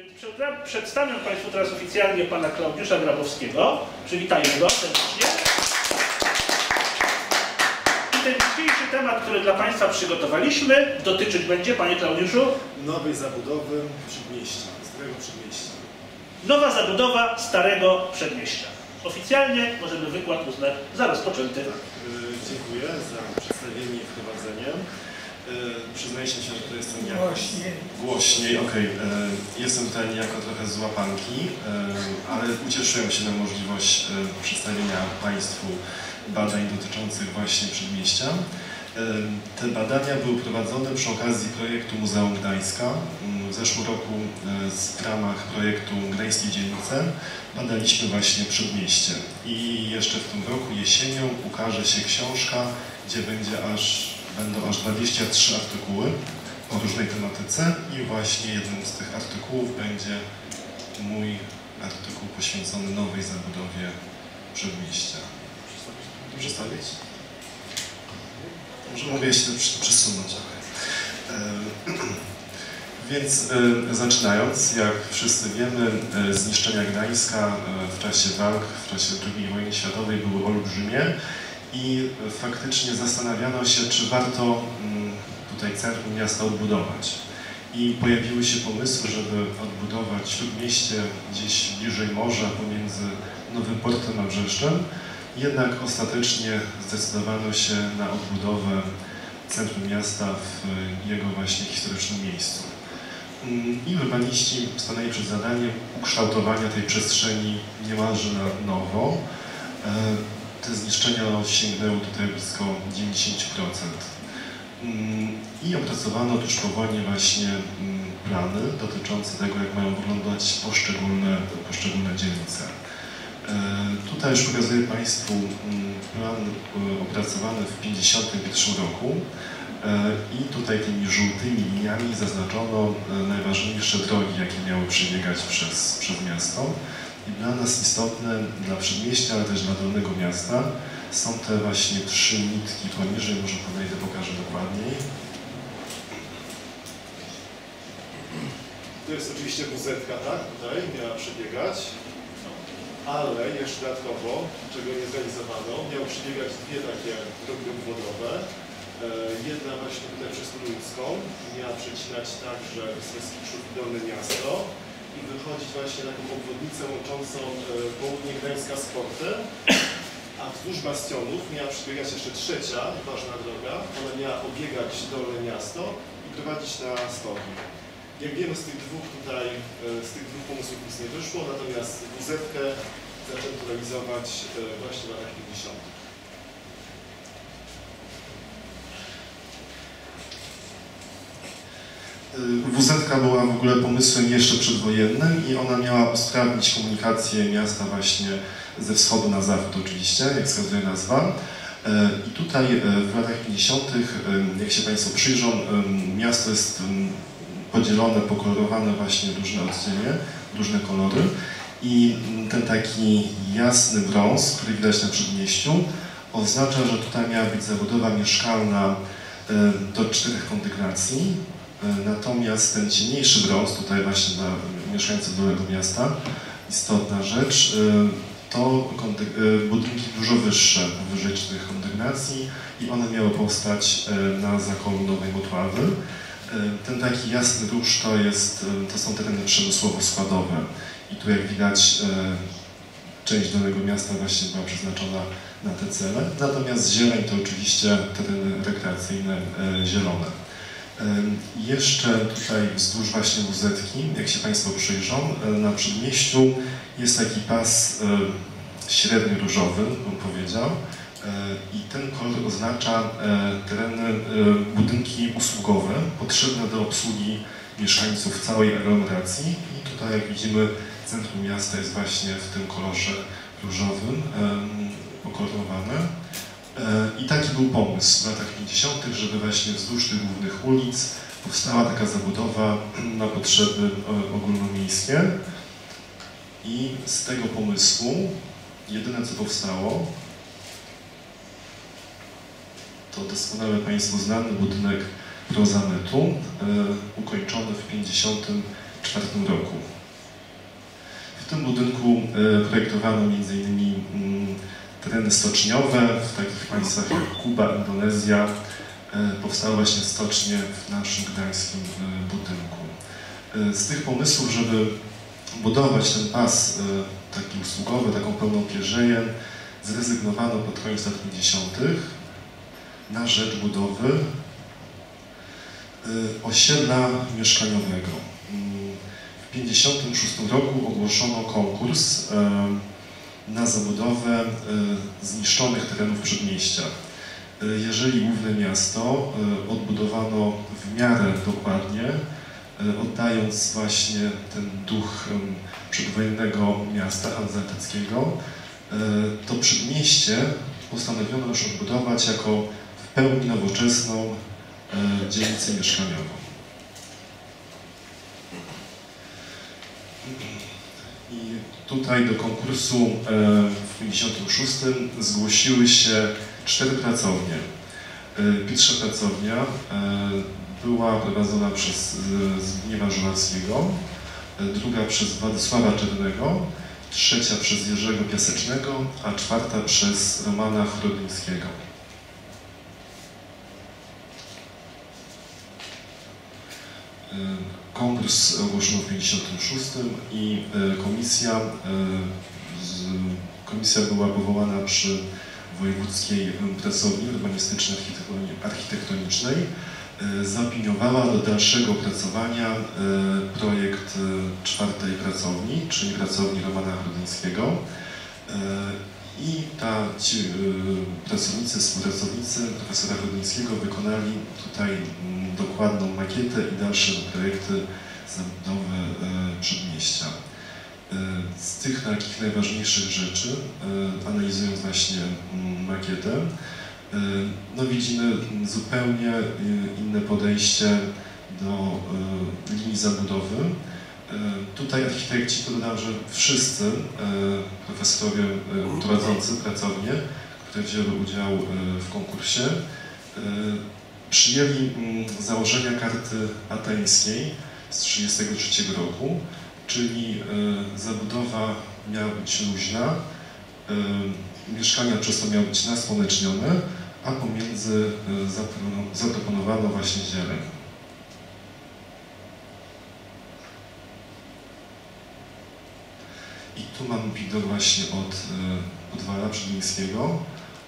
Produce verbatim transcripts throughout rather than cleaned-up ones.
Więc przedstawię Państwu teraz oficjalnie pana Klaudiusza Grabowskiego. Przywitajmy go serdecznie. I ten dzisiejszy temat, który dla Państwa przygotowaliśmy, dotyczyć będzie, panie Klaudiuszu, nowej zabudowy Przedmieścia, Starego Przedmieścia. Nowa zabudowa Starego Przedmieścia. Oficjalnie możemy wykład uznać za rozpoczęty. Tak, dziękuję za przedstawienie i wprowadzenie. Przyznaję się, że tu jestem niejako głośniej, głośniej okej. Okay. Jestem tutaj niejako trochę z łapanki, ale ucieszyłem się na możliwość przedstawienia Państwu badań dotyczących właśnie Przedmieścia. Te badania były prowadzone przy okazji projektu Muzeum Gdańska. W zeszłym roku w ramach projektu Gdańskiej Dzielnicy badaliśmy właśnie Przedmieście. I jeszcze w tym roku jesienią ukaże się książka, gdzie będzie aż Będą aż dwadzieścia trzy artykuły o różnej tematyce i właśnie jednym z tych artykułów będzie mój artykuł poświęcony nowej zabudowie Przedmieścia. Dobrze stawić? Może mogę się przesunąć. Więc zaczynając, jak wszyscy wiemy, zniszczenia Gdańska w czasie walk, w czasie drugiej wojny światowej były olbrzymie. I faktycznie zastanawiano się, czy warto tutaj centrum miasta odbudować. I pojawiły się pomysły, żeby odbudować Śródmieście gdzieś bliżej morza, pomiędzy Nowym Portem a Brzeszczem. Jednak ostatecznie zdecydowano się na odbudowę centrum miasta w jego właśnie historycznym miejscu. I urbaniści stanęli przed zadaniem ukształtowania tej przestrzeni niemalże na nowo. Te zniszczenia sięgnęły tutaj blisko dziewięćdziesiąt procent. I opracowano tuż po wojnie właśnie plany dotyczące tego, jak mają wyglądać poszczególne, poszczególne dzielnice. Tutaj już pokazuję Państwu plan opracowany w tysiąc dziewięćset pięćdziesiątym pierwszym roku. I tutaj tymi żółtymi liniami zaznaczono najważniejsze drogi, jakie miały przebiegać przez, przez miasto. I dla nas istotne, dla Przedmieścia, ale też dla Dolnego Miasta są te właśnie trzy nitki poniżej, może podejdę, pokażę dokładniej. To jest oczywiście wuzetka, tak? Tutaj miała przebiegać, ale jeszcze dodatkowo, czego nie zrealizowano, miały przebiegać dwie takie drogi obwodowe. Jedna właśnie tutaj przez Krudyńską, miała przecinać także przez Kiszów i Dolne Miasto. I wychodzić właśnie na taką obwodnicę łączącą południe Gdańska z portem, a wzdłuż bastionów miała przebiegać jeszcze trzecia ważna droga, ona miała obiegać Dolne Miasto i prowadzić na Stoki. Jak wiemy, z tych dwóch tutaj, z tych dwóch pomysłów nic nie wyszło, natomiast wuzetkę zaczęto realizować właśnie w latach pięćdziesiątych. wuzetka była w ogóle pomysłem jeszcze przedwojennym i ona miała usprawnić komunikację miasta właśnie ze wschodu na zachód oczywiście, jak wskazuje nazwa. I tutaj w latach pięćdziesiątych, jak się Państwo przyjrzą, miasto jest podzielone, pokolorowane właśnie różne odcienie, różne kolory i ten taki jasny brąz, który widać na Przedmieściu, oznacza, że tutaj miała być zabudowa mieszkalna do czterech kondygnacji. Natomiast ten ciemniejszy brąz, tutaj właśnie dla mieszkańców Dolnego Miasta, istotna rzecz, to budynki dużo wyższe, powyżej czterech kondygnacji i one miały powstać na zakolu Nowej Motławy. Ten taki jasny róż to, jest, to są tereny przemysłowo-składowe i tu jak widać część Dolnego Miasta właśnie była przeznaczona na te cele, natomiast zieleń to oczywiście tereny rekreacyjne zielone. Jeszcze tutaj wzdłuż właśnie wuzetki, jak się Państwo przyjrzą, na Przedmieściu jest taki pas średnio różowy, bym powiedział, i ten kolor oznacza tereny, budynki usługowe potrzebne do obsługi mieszkańców całej aglomeracji i tutaj jak widzimy centrum miasta jest właśnie w tym kolorze różowym pokolorowane. I taki był pomysł w latach pięćdziesiątych, żeby właśnie wzdłuż tych głównych ulic powstała taka zabudowa na potrzeby ogólnomiejskie. I z tego pomysłu jedyne co powstało to doskonale Państwu znany budynek Prozametu, ukończony w tysiąc dziewięćset pięćdziesiątym czwartym przez pół roku. W tym budynku projektowano między innymi tereny stoczniowe w takich państwach jak Kuba, Indonezja. Powstały właśnie stocznie w naszym gdańskim budynku. Z tych pomysłów, żeby budować ten pas taki usługowy, taką pełną pierzeję, zrezygnowano pod koniec lat pięćdziesiątych na rzecz budowy osiedla mieszkaniowego. W tysiąc dziewięćset pięćdziesiątym szóstym roku ogłoszono konkurs na zabudowę zniszczonych terenów przedmieścia. Jeżeli główne miasto odbudowano w miarę dokładnie, oddając właśnie ten duch przedwojennego miasta adriatyckiego, to przedmieście postanowiono już odbudować jako w pełni nowoczesną dzielnicę mieszkaniową. I tutaj do konkursu w tysiąc dziewięćset pięćdziesiątym szóstym zgłosiły się cztery pracownie. Pierwsza pracownia była prowadzona przez Zbigniewa Żyłackiego, druga przez Władysława Czernego, trzecia przez Jerzego Piasecznego, a czwarta przez Romana Chodyńskiego. Konkurs ogłoszono w tysiąc dziewięćset pięćdziesiątym szóstym i komisja, komisja była powołana przy Wojewódzkiej Pracowni Urbanistycznej Architektonicznej. Zaopiniowała do dalszego opracowania projekt czwartej pracowni, czyli pracowni Romana Krudyńskiego. I ta, ci pracownicy, współpracownicy profesora Krudyńskiego wykonali tutaj dokładną makietę i dalsze projekty zabudowy przedmieścia. Z tych takich najważniejszych rzeczy, analizując właśnie makietę, no widzimy zupełnie inne podejście do linii zabudowy. Tutaj architekci, to dodam, że wszyscy profesorowie prowadzący pracownie, które wzięły udział w konkursie, przyjęli założenia karty ateńskiej z tysiąc dziewięćset trzydziestego trzeciego roku, czyli zabudowa miała być luźna, mieszkania przez to miały być nasłonecznione, a pomiędzy zaproponowano właśnie zieleń. I tu mamy widok właśnie od podwala przedmiejskiego,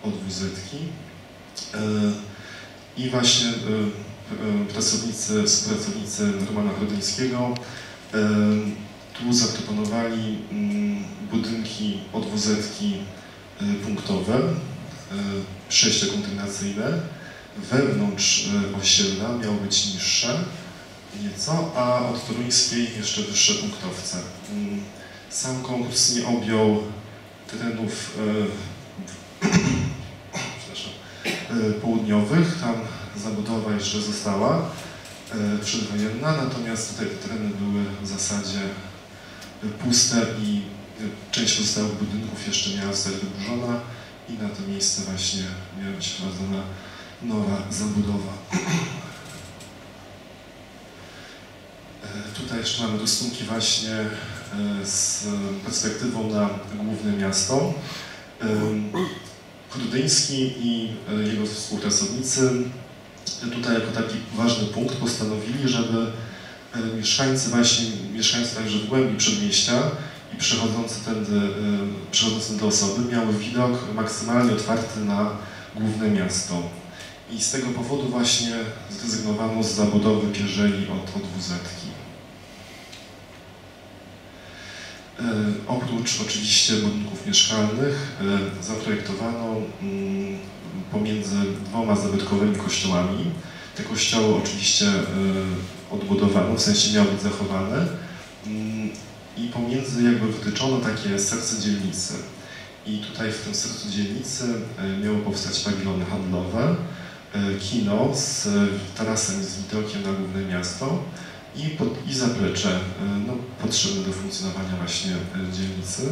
od wuzetki. I właśnie pracownicy, współpracownicy Romana Chodyńskiego tu zaproponowali budynki od wuzetki punktowe, przejścia kontynuacyjne. Wewnątrz osiedla miało być niższe nieco, a od toruńskiej jeszcze wyższe punktowce. Sam konkurs nie objął terenów południowych, tam zabudowa jeszcze została przedwojenna, natomiast tutaj te tereny były w zasadzie puste i część pozostałych budynków jeszcze miała zostać wyburzona i na to miejsce właśnie miała być wprowadzona nowa zabudowa. Tutaj jeszcze mamy rysunki właśnie z perspektywą na główne miasto. Krudyński i jego współpracownicy tutaj jako taki ważny punkt postanowili, żeby mieszkańcy właśnie, mieszkańcy także w głębi przedmieścia i przechodzące tędy, przechodzące do osoby miały widok maksymalnie otwarty na główne miasto. I z tego powodu właśnie zrezygnowano z zabudowy pierzei od, od wuzetki. E, oprócz oczywiście budynków mieszkalnych e, zaprojektowano mm, pomiędzy dwoma zabytkowymi kościołami. Te kościoły oczywiście e, odbudowano, w sensie miały być zachowane. Mm, I pomiędzy jakby wytyczono takie serce dzielnicy. I tutaj w tym sercu dzielnicy miało powstać pawilony handlowe, kino z tarasem z widokiem na główne miasto i, pod, i zaplecze no, potrzebne do funkcjonowania właśnie dzielnicy.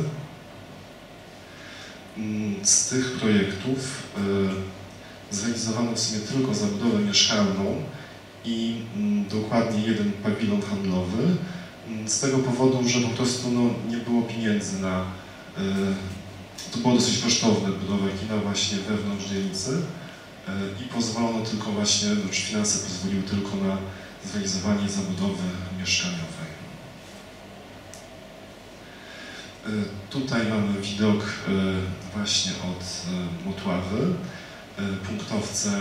Z tych projektów zrealizowano w sumie tylko zabudowę mieszkalną i dokładnie jeden pawilon handlowy. z tego powodu, że po prostu no, nie było pieniędzy na... Y, to było dosyć kosztowne budowę kina właśnie wewnątrz dzielnicy y, i pozwolono tylko właśnie, znaczy finanse pozwoliły tylko na zrealizowanie zabudowy mieszkaniowej. Y, tutaj mamy widok y, właśnie od y, Motławy, y, punktowce y,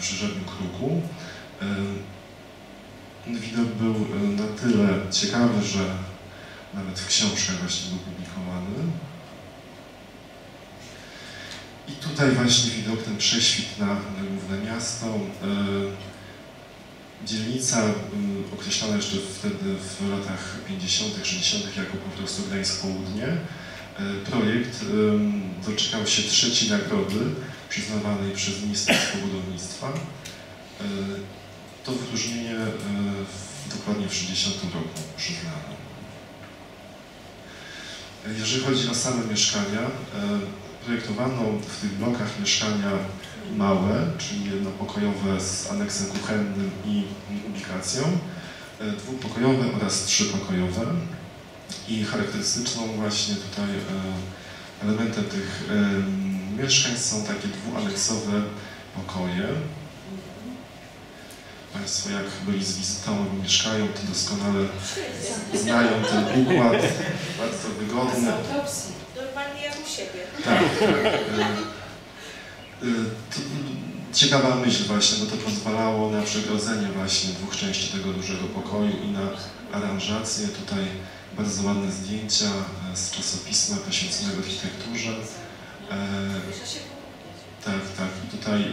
przy Żabiu Kruku. Y, Widok był na tyle ciekawy, że nawet w książkach właśnie był publikowany. I tutaj właśnie widok ten prześwit na, na główne miasto. Yy, dzielnica yy, określana jeszcze wtedy w latach pięćdziesiątych, sześćdziesiątych jako po prostu Gdańsk Południe. Yy, projekt yy, doczekał się trzeciej nagrody przyznawanej przez Ministerstwo Budownictwa. Yy, To wyróżnienie y, dokładnie w tysiąc dziewięćset sześćdziesiątym roku przyznano. Jeżeli chodzi o same mieszkania, y, projektowano w tych blokach mieszkania małe, czyli jednopokojowe z aneksem kuchennym i ubikacją, y, dwupokojowe oraz trzypokojowe. I charakterystyczną właśnie tutaj y, elementem tych y, mieszkań są takie dwuaneksowe pokoje. Państwo, jak byli z wizytą i mieszkają, to doskonale znają ten układ, bardzo wygodny. Normalnie jak u siebie. Tak. To ciekawa myśl właśnie, bo to pozwalało na przegrodzenie właśnie dwóch części tego dużego pokoju i na aranżację. Tutaj bardzo ładne zdjęcia z czasopisma poświęconego architekturze. Tak, tak. I tutaj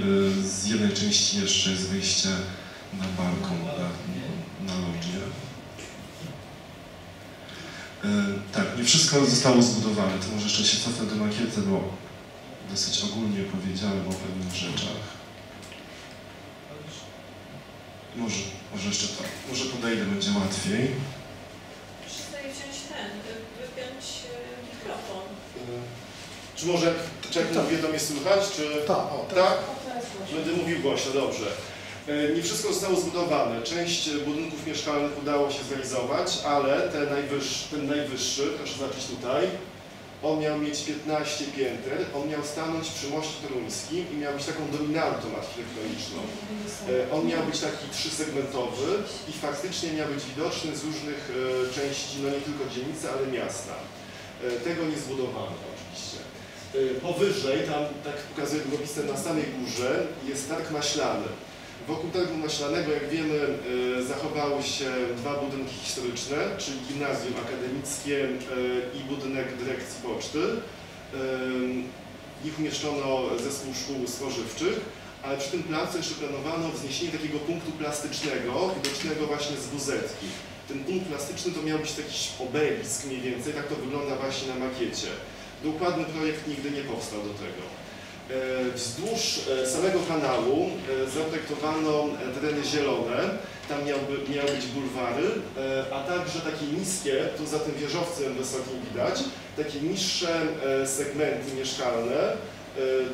z jednej części jeszcze jest wyjście na balkon, na, na lodzie. Yy, tak, nie wszystko zostało zbudowane. To może jeszcze się cofnę do makiety, bo dosyć ogólnie powiedziałem o pewnych rzeczach. Może, może jeszcze tak. Może podejdę, będzie łatwiej. Muszę tutaj wziąć ten, wypiąć mikrofon. Yy, czy może, czy jak mówię, to mnie słychać? Czy... Tak. O, tak? Będę mówił głośno, dobrze. Nie wszystko zostało zbudowane. Część budynków mieszkalnych udało się zrealizować, ale ten najwyższy, ten najwyższy, proszę zobaczyć tutaj, on miał mieć piętnaście pięter, on miał stanąć przy moście toruńskim i miał być taką dominantą architektoniczną. On miał być taki trzysegmentowy i faktycznie miał być widoczny z różnych części, no nie tylko dzielnicy, ale miasta. Tego nie zbudowano oczywiście. Powyżej, tam tak pokazuje długopis, na samej górze jest targ maślany. Wokół targu maślanego, jak wiemy, zachowały się dwa budynki historyczne, czyli gimnazjum akademickie i budynek dyrekcji poczty. W nich umieszczono zespół szkół spożywczych, ale przy tym placu jeszcze planowano wzniesienie takiego punktu plastycznego, widocznego właśnie z buzetki. Ten punkt plastyczny to miał być jakiś obelisk mniej więcej, tak to wygląda właśnie na makiecie. Dokładny projekt nigdy nie powstał do tego. Wzdłuż samego kanału zaprojektowano tereny zielone, tam miały, miały być bulwary, a także takie niskie, tu za tym wieżowcem wysokim widać, takie niższe segmenty mieszkalne,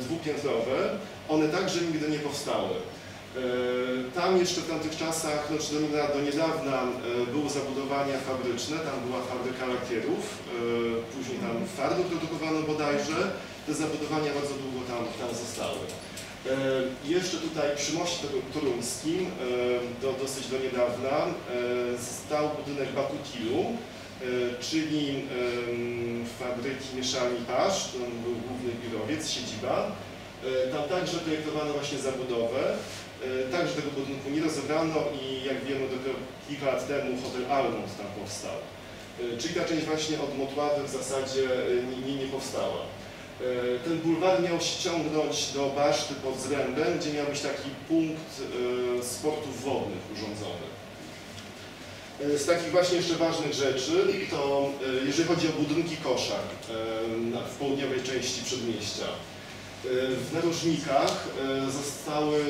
dwupiętrowe, one także nigdy nie powstały. Tam jeszcze w tamtych czasach, no, czy do niedawna były zabudowania fabryczne, tam była fabryka lakierów, później tam farby produkowano bodajże. Te zabudowania bardzo długo tam, tam zostały. E, jeszcze tutaj przy moście toruńskim, e, do, dosyć do niedawna, e, stał budynek Bacutilu, e, czyli e, fabryki mieszalni pasz, to był główny biurowiec, siedziba. E, tam także projektowano właśnie zabudowę. E, także tego budynku nie rozebrano i jak wiemy dopiero kilka lat temu hotel Almond tam powstał. E, czyli ta część właśnie od Motławy w zasadzie nie, nie, nie powstała. Ten bulwar miał się ciągnąć do baszty pod Zrębem, gdzie miał być taki punkt sportów wodnych urządzony. Z takich właśnie jeszcze ważnych rzeczy, to jeżeli chodzi o budynki koszar w południowej części przedmieścia. W narożnikach zostały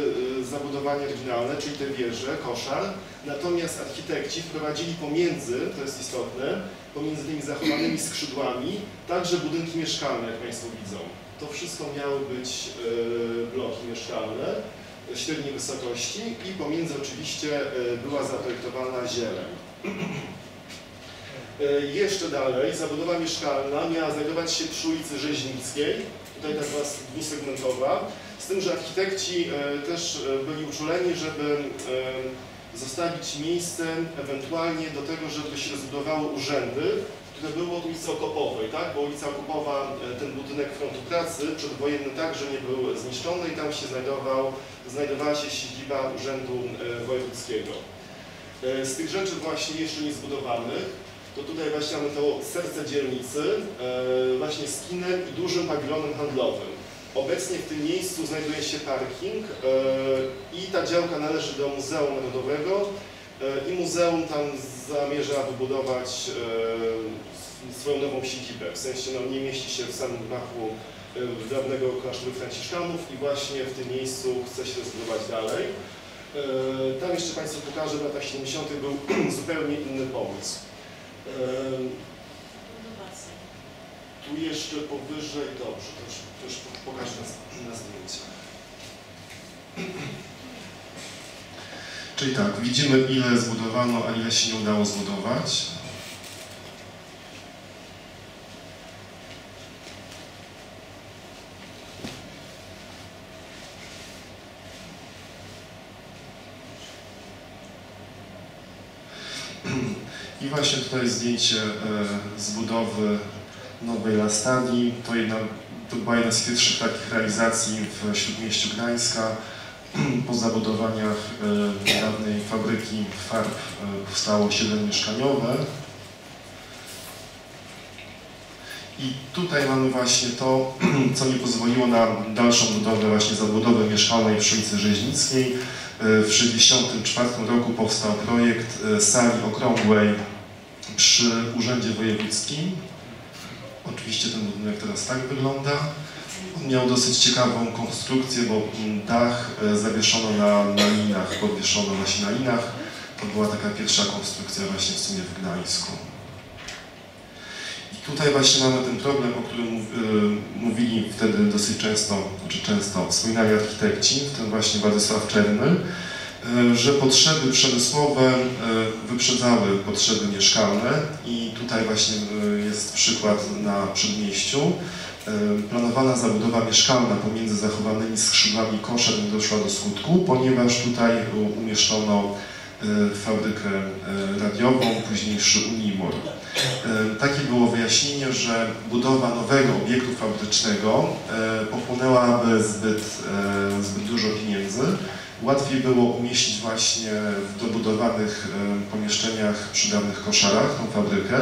zabudowania oryginalne, czyli te wieże, koszar, natomiast architekci wprowadzili pomiędzy, to jest istotne, pomiędzy tymi zachowanymi skrzydłami, także budynki mieszkalne, jak Państwo widzą. To wszystko miały być bloki mieszkalne średniej wysokości i pomiędzy oczywiście była zaprojektowana zieleń. Jeszcze dalej zabudowa mieszkalna miała znajdować się przy ulicy Rzeźnickiej, tutaj taka dwusegmentowa, z tym, że architekci też byli uczuleni, żeby zostawić miejsce ewentualnie do tego, żeby się rozbudowały urzędy, które były od ulicy Okopowej, tak? Bo ulica Okopowa, ten budynek Frontu Pracy przedwojenny także nie był zniszczony i tam się znajdował, znajdowała się siedziba Urzędu Wojewódzkiego. Z tych rzeczy właśnie jeszcze nie zbudowanych, to tutaj właśnie mamy to serce dzielnicy, właśnie z kinem i dużym pawilonem handlowym. Obecnie w tym miejscu znajduje się parking i ta działka należy do Muzeum Narodowego i muzeum tam zamierza wybudować swoją nową siedzibę. W sensie no, nie mieści się w samym dachu dawnego klasztoru Franciszkanów i właśnie w tym miejscu chce się rozbudować dalej. Tam jeszcze Państwu pokażę, w latach siedemdziesiątych był zupełnie inny pomysł. Tu jeszcze powyżej, dobrze, to już, to już pokażę na, na zdjęciach. Czyli tak, widzimy ile zbudowano, a ile się nie udało zbudować. I właśnie tutaj zdjęcie zbudowy nowej Lastadii. To, jedna, to była jedna z pierwszych takich realizacji w Śródmieściu Gdańska. Po zabudowaniach dawnej fabryki farb powstało osiedle mieszkaniowe. I tutaj mamy właśnie to, co nie pozwoliło na dalszą budowę właśnie zabudowy mieszkalnej przy ulicy Rzeźnickiej. W tysiąc dziewięćset sześćdziesiątym czwartym roku powstał projekt sali okrągłej przy Urzędzie Wojewódzkim. Oczywiście ten budynek teraz tak wygląda. On miał dosyć ciekawą konstrukcję, bo dach zawieszono na, na linach, podwieszono właśnie na linach. To była taka pierwsza konstrukcja właśnie w sumie w Gdańsku. I tutaj właśnie mamy ten problem, o którym mówili wtedy dosyć często, czy często wspominali architekci, w tym właśnie Władysław Czerny, że potrzeby przemysłowe wyprzedzały potrzeby mieszkalne i tutaj właśnie jest przykład na Przedmieściu. Planowana zabudowa mieszkalna pomiędzy zachowanymi skrzydłami kosza nie doszła do skutku, ponieważ tutaj umieszczono fabrykę radiową, późniejszy Unimor. Takie było wyjaśnienie, że budowa nowego obiektu fabrycznego pochłonęłaby zbyt, zbyt dużo pieniędzy. Łatwiej było umieścić właśnie w dobudowanych pomieszczeniach przy dawnych koszarach tą fabrykę,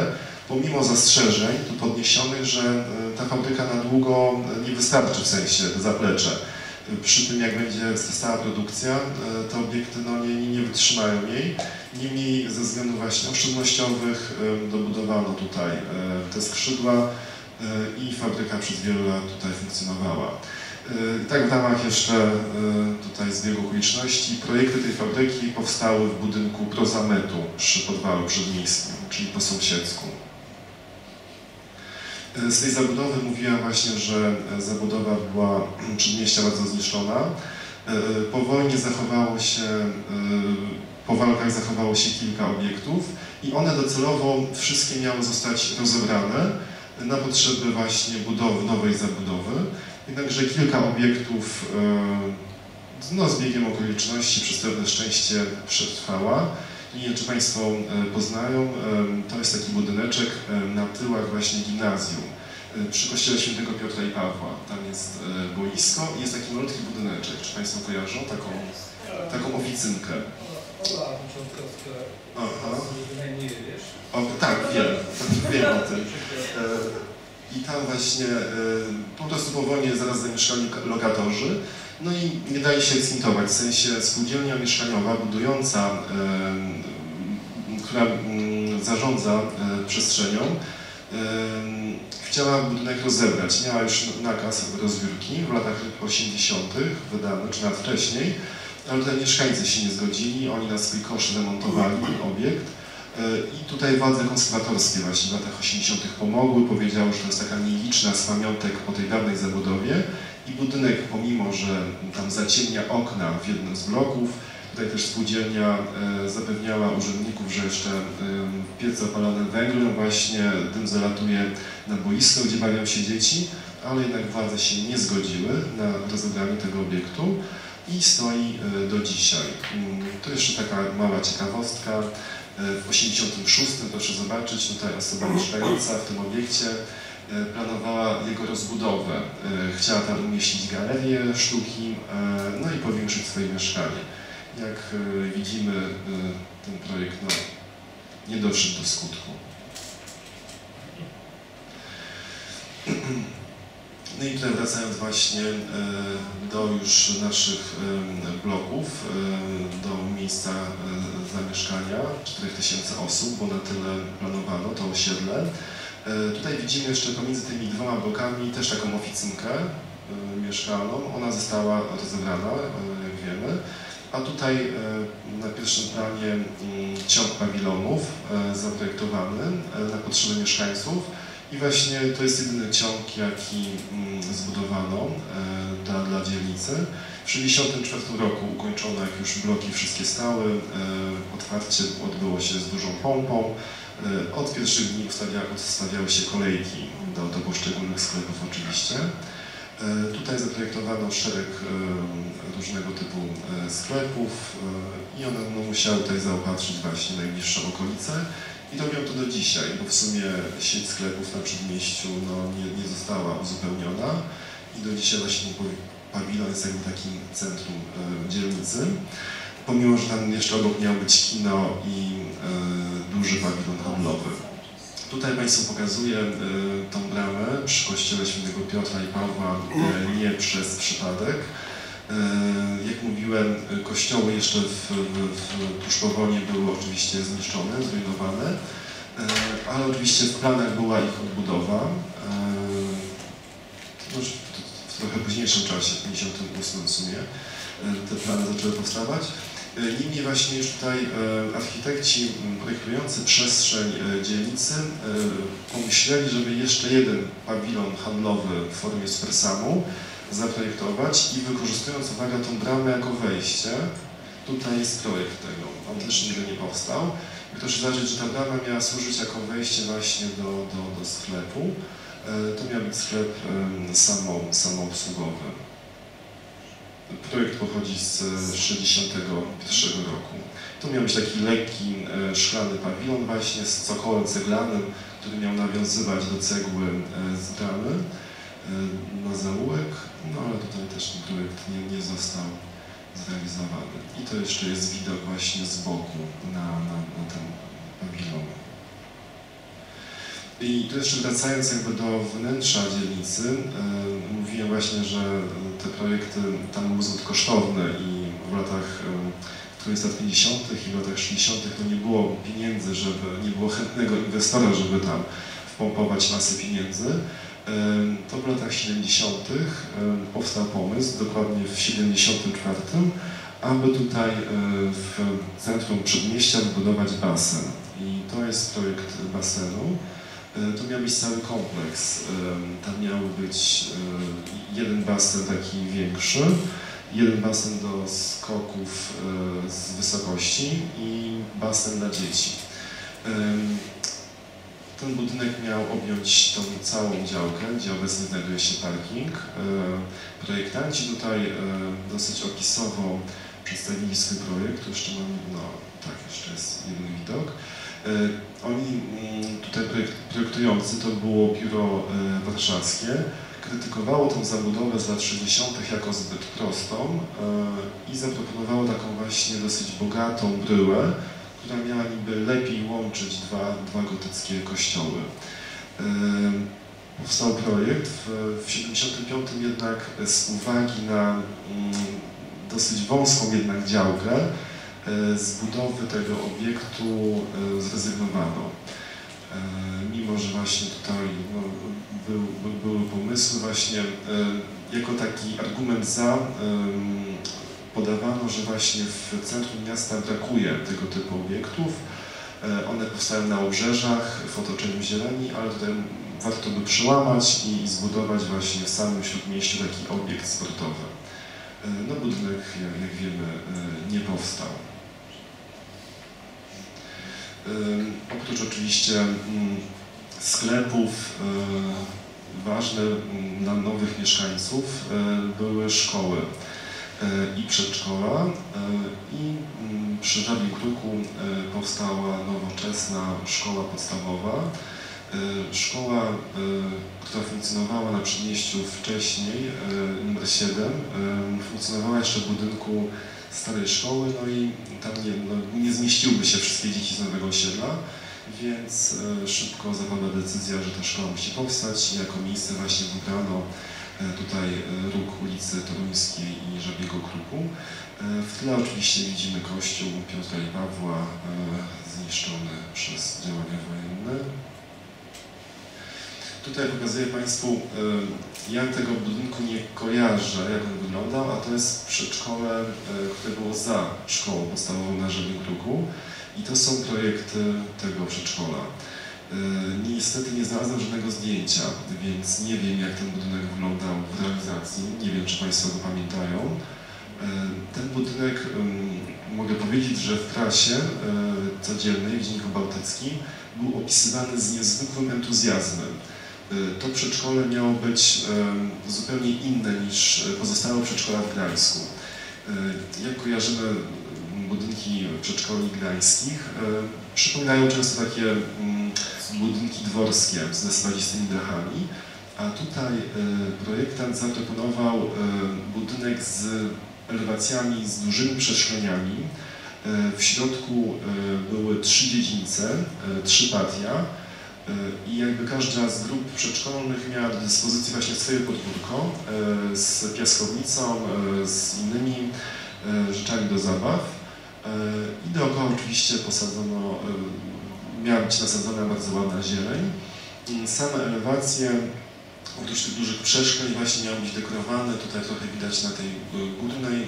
pomimo zastrzeżeń tu podniesionych, że ta fabryka na długo nie wystarczy w sensie zaplecze. Przy tym jak będzie stała produkcja, te obiekty no, nie, nie wytrzymają jej. Niemniej ze względów właśnie oszczędnościowych dobudowano tutaj te skrzydła i fabryka przez wiele lat tutaj funkcjonowała. Tak w ramach jeszcze tutaj zbiegu okoliczności projekty tej fabryki powstały w budynku Prozametu przy Podwalu Przedmiejskim, czyli po sąsiedzku. Z tej zabudowy mówiłem właśnie, że zabudowa była Przedmieścia bardzo zniszczona. Po wojnie zachowało się, po walkach zachowało się kilka obiektów i one docelowo wszystkie miały zostać rozebrane na potrzeby właśnie budowy, nowej zabudowy. Jednakże kilka obiektów no, z biegiem okoliczności przez pewne szczęście przetrwała. Nie wiem, czy Państwo poznają, to jest taki budyneczek na tyłach właśnie gimnazjum przy kościele św. Piotra i Pawła. Tam jest boisko i jest taki malutki budyneczek. Czy Państwo kojarzą taką, taką oficynkę? Aha. O, tak, wiem, wiem o tym. I tam właśnie po prostu po wojnie zaraz zamieszkali lokatorzy. No i nie daje się skwintować, w sensie spółdzielnia mieszkaniowa budująca, która zarządza przestrzenią, chciała budynek rozebrać. Miała już nakaz rozbiórki w latach osiemdziesiątych wydany, czy nawet wcześniej, ale tutaj mieszkańcy się nie zgodzili, oni na swój koszt remontowali obiekt. I tutaj władze konserwatorskie właśnie w latach osiemdziesiątych pomogły, powiedziały, że to jest taka nieliczna z pamiątek po tej dawnej zabudowie. I budynek, pomimo że tam zaciemnia okna w jednym z bloków, tutaj też spółdzielnia zapewniała urzędników, że jeszcze piece opalane węglem właśnie dym zalatuje na boisko, gdzie bawią się dzieci, ale jednak władze się nie zgodziły na rozebranie tego obiektu i stoi do dzisiaj. To jeszcze taka mała ciekawostka. W osiemdziesiątym szóstym, proszę zobaczyć, tutaj osoba mieszkająca w tym obiekcie planowała jego rozbudowę. Chciała tam umieścić galerię sztuki, no i powiększyć swoje mieszkanie. Jak widzimy, ten projekt no, nie doszedł do skutku. No i tutaj wracając właśnie do już naszych bloków, do miejsca zamieszkania czterech tysięcy osób, bo na tyle planowano to osiedle. Tutaj widzimy jeszcze pomiędzy tymi dwoma blokami też taką oficynkę mieszkalną. Ona została rozebrana, jak wiemy. A tutaj na pierwszym planie ciąg pawilonów zaprojektowany na potrzeby mieszkańców. I właśnie to jest jedyny ciąg, jaki zbudowano dla, dla dzielnicy. W tysiąc dziewięćset sześćdziesiątym czwartym roku ukończono jak już bloki wszystkie stałe. Otwarcie odbyło się z dużą pompą. Od pierwszych dni ustawiały się kolejki do, do poszczególnych sklepów oczywiście. Tutaj zaprojektowano szereg różnego typu sklepów i one no, musiały tutaj zaopatrzyć właśnie najbliższe okolice. I robią to do dzisiaj, bo w sumie sieć sklepów na Przedmieściu no, nie, nie została uzupełniona i do dzisiaj właśnie pawilon jest jakby takim centrum e, dzielnicy. Pomimo, że tam jeszcze obok miało być kino i e, duży pawilon handlowy. Tutaj Państwu pokazuję e, tą bramę przy kościele Świętego Piotra i Pawła e, nie przez przypadek. Jak mówiłem, kościoły jeszcze w, w, tuż po wojnie były oczywiście zniszczone, zrujnowane, ale oczywiście w planach była ich odbudowa w trochę późniejszym czasie, w pięćdziesiątym ósmym w sumie te plany zaczęły powstawać. Niemniej właśnie już tutaj architekci projektujący przestrzeń dzielnicy pomyśleli, żeby jeszcze jeden pawilon handlowy w formie supersamu zaprojektować i wykorzystując, uwaga, tą bramę jako wejście, tutaj jest projekt tego, on też nigdy nie powstał. I proszę zauważyć, że ta brama miała służyć jako wejście właśnie do, do, do sklepu. To miał być sklep samo, samoobsługowy. Projekt pochodzi z tysiąc dziewięćset sześćdziesiątego pierwszego roku. To miał być taki lekki, szklany pawilon właśnie z cokołem ceglanym, który miał nawiązywać do cegły z bramy na zaułek, no ale tutaj też ten projekt nie, nie został zrealizowany. I to jeszcze jest widok właśnie z boku na, na, na ten pawilon. I tu jeszcze wracając jakby do wnętrza dzielnicy, yy, mówiłem właśnie, że te projekty tam były zbyt kosztowne i w latach yy, w lat pięćdziesiątych i w latach sześćdziesiątych to nie było pieniędzy, żeby, nie było chętnego inwestora, żeby tam wpompować masę pieniędzy. To w latach siedemdziesiątych powstał pomysł, dokładnie w siedemdziesiątym czwartym, aby tutaj w centrum Przedmieścia wybudować basen. I to jest projekt basenu. To miał być cały kompleks. Tam miał być jeden basen taki większy, jeden basen do skoków z wysokości i basen dla dzieci. Ten budynek miał objąć tą całą działkę, gdzie obecnie znajduje się parking. Projektanci tutaj dosyć opisowo przedstawili swój projekt. Jeszcze mam, no tak, jeszcze jest jeden widok. Oni, tutaj projektujący, to było Biuro Warszawskie, krytykowało tą zabudowę z lat sześćdziesiątych jako zbyt prostą i zaproponowało taką właśnie dosyć bogatą bryłę, która miała niby lepiej łączyć dwa, dwa gotyckie kościoły. Yy, powstał projekt. W tysiąc dziewięćset siedemdziesiątym piątym jednak z uwagi na yy, dosyć wąską jednak działkę yy, z budowy tego obiektu yy, zrezygnowano. Yy, mimo, że właśnie tutaj no, by, by, były pomysły właśnie yy, jako taki argument za yy, podawano, że właśnie w centrum miasta brakuje tego typu obiektów. One powstają na obrzeżach, w otoczeniu zieleni, ale tutaj warto by przełamać i zbudować właśnie w samym śródmieściu taki obiekt sportowy. No budynek, jak wiemy, nie powstał. Oprócz oczywiście sklepów ważne dla nowych mieszkańców były szkoły i przedszkola, i przy Żabim Kruku powstała nowoczesna szkoła podstawowa. Szkoła, która funkcjonowała na Przedmieściu wcześniej, numer siedem, funkcjonowała jeszcze w budynku starej szkoły, no i tam nie, no, nie zmieściłyby się wszystkie dzieci z nowego osiedla, więc szybko zapadła decyzja, że ta szkoła musi powstać i jako miejsce właśnie wybrano tutaj róg ulicy Toruńskiej i Żabiego Kruku. W tle oczywiście widzimy kościół Piotra i Pawła zniszczony przez działania wojenne. Tutaj pokazuję Państwu, ja tego budynku nie kojarzę, jak on wyglądał, a to jest przedszkole, które było za szkołą podstawową na Żabim Kruku i to są projekty tego przedszkola. Niestety nie znalazłem żadnego zdjęcia, więc nie wiem, jak ten budynek wyglądał w realizacji, nie wiem, czy Państwo go pamiętają. Ten budynek, mogę powiedzieć, że w prasie codziennej, w Dzienniku Bałtyckim, był opisywany z niezwykłym entuzjazmem. To przedszkole miało być zupełnie inne niż pozostałe przedszkola w Gdańsku. Jak kojarzymy budynki przedszkoli gdańskich, przypominają często takie budynki dworskie ze spadzisttymi dachami, a tutaj projektant zaproponował budynek z elewacjami, z dużymi przeszkleniami. W środku były trzy dziedzińce, trzy patia. I jakby każda z grup przedszkolnych miała do dyspozycji właśnie swoje podwórko z piaskownicą, z innymi rzeczami do zabaw. I dookoła oczywiście posadzono, miała być nasadzona bardzo ładna zieleń. Same elewacje, oprócz tych dużych przeszkleń, właśnie miały być dekorowane. Tutaj trochę widać na tej górnej,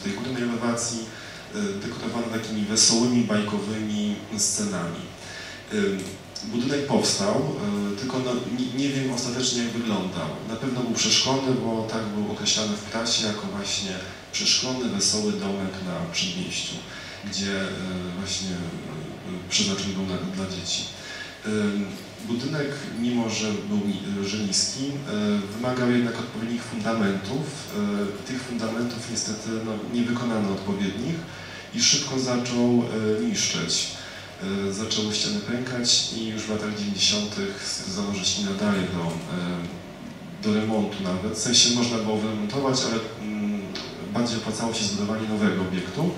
w tej górnej elewacji, dekorowane takimi wesołymi, bajkowymi scenami. Budynek powstał, tylko no, nie, nie wiem ostatecznie, jak wyglądał. Na pewno był przeszkolny, bo tak był określany w prasie jako właśnie przeszkolny, wesoły domek na Przedmieściu, gdzie właśnie przeznaczony był dla dzieci. Budynek, mimo że był że niski, wymagał jednak odpowiednich fundamentów. Tych fundamentów niestety no, nie wykonano odpowiednich i szybko zaczął niszczeć. Zaczęły ściany pękać i już w latach dziewięćdziesiątych stwierdzono, że się nie nadaje do, do remontu nawet. W sensie można było wyremontować, ale bardziej opłacało się zbudowanie nowego obiektu.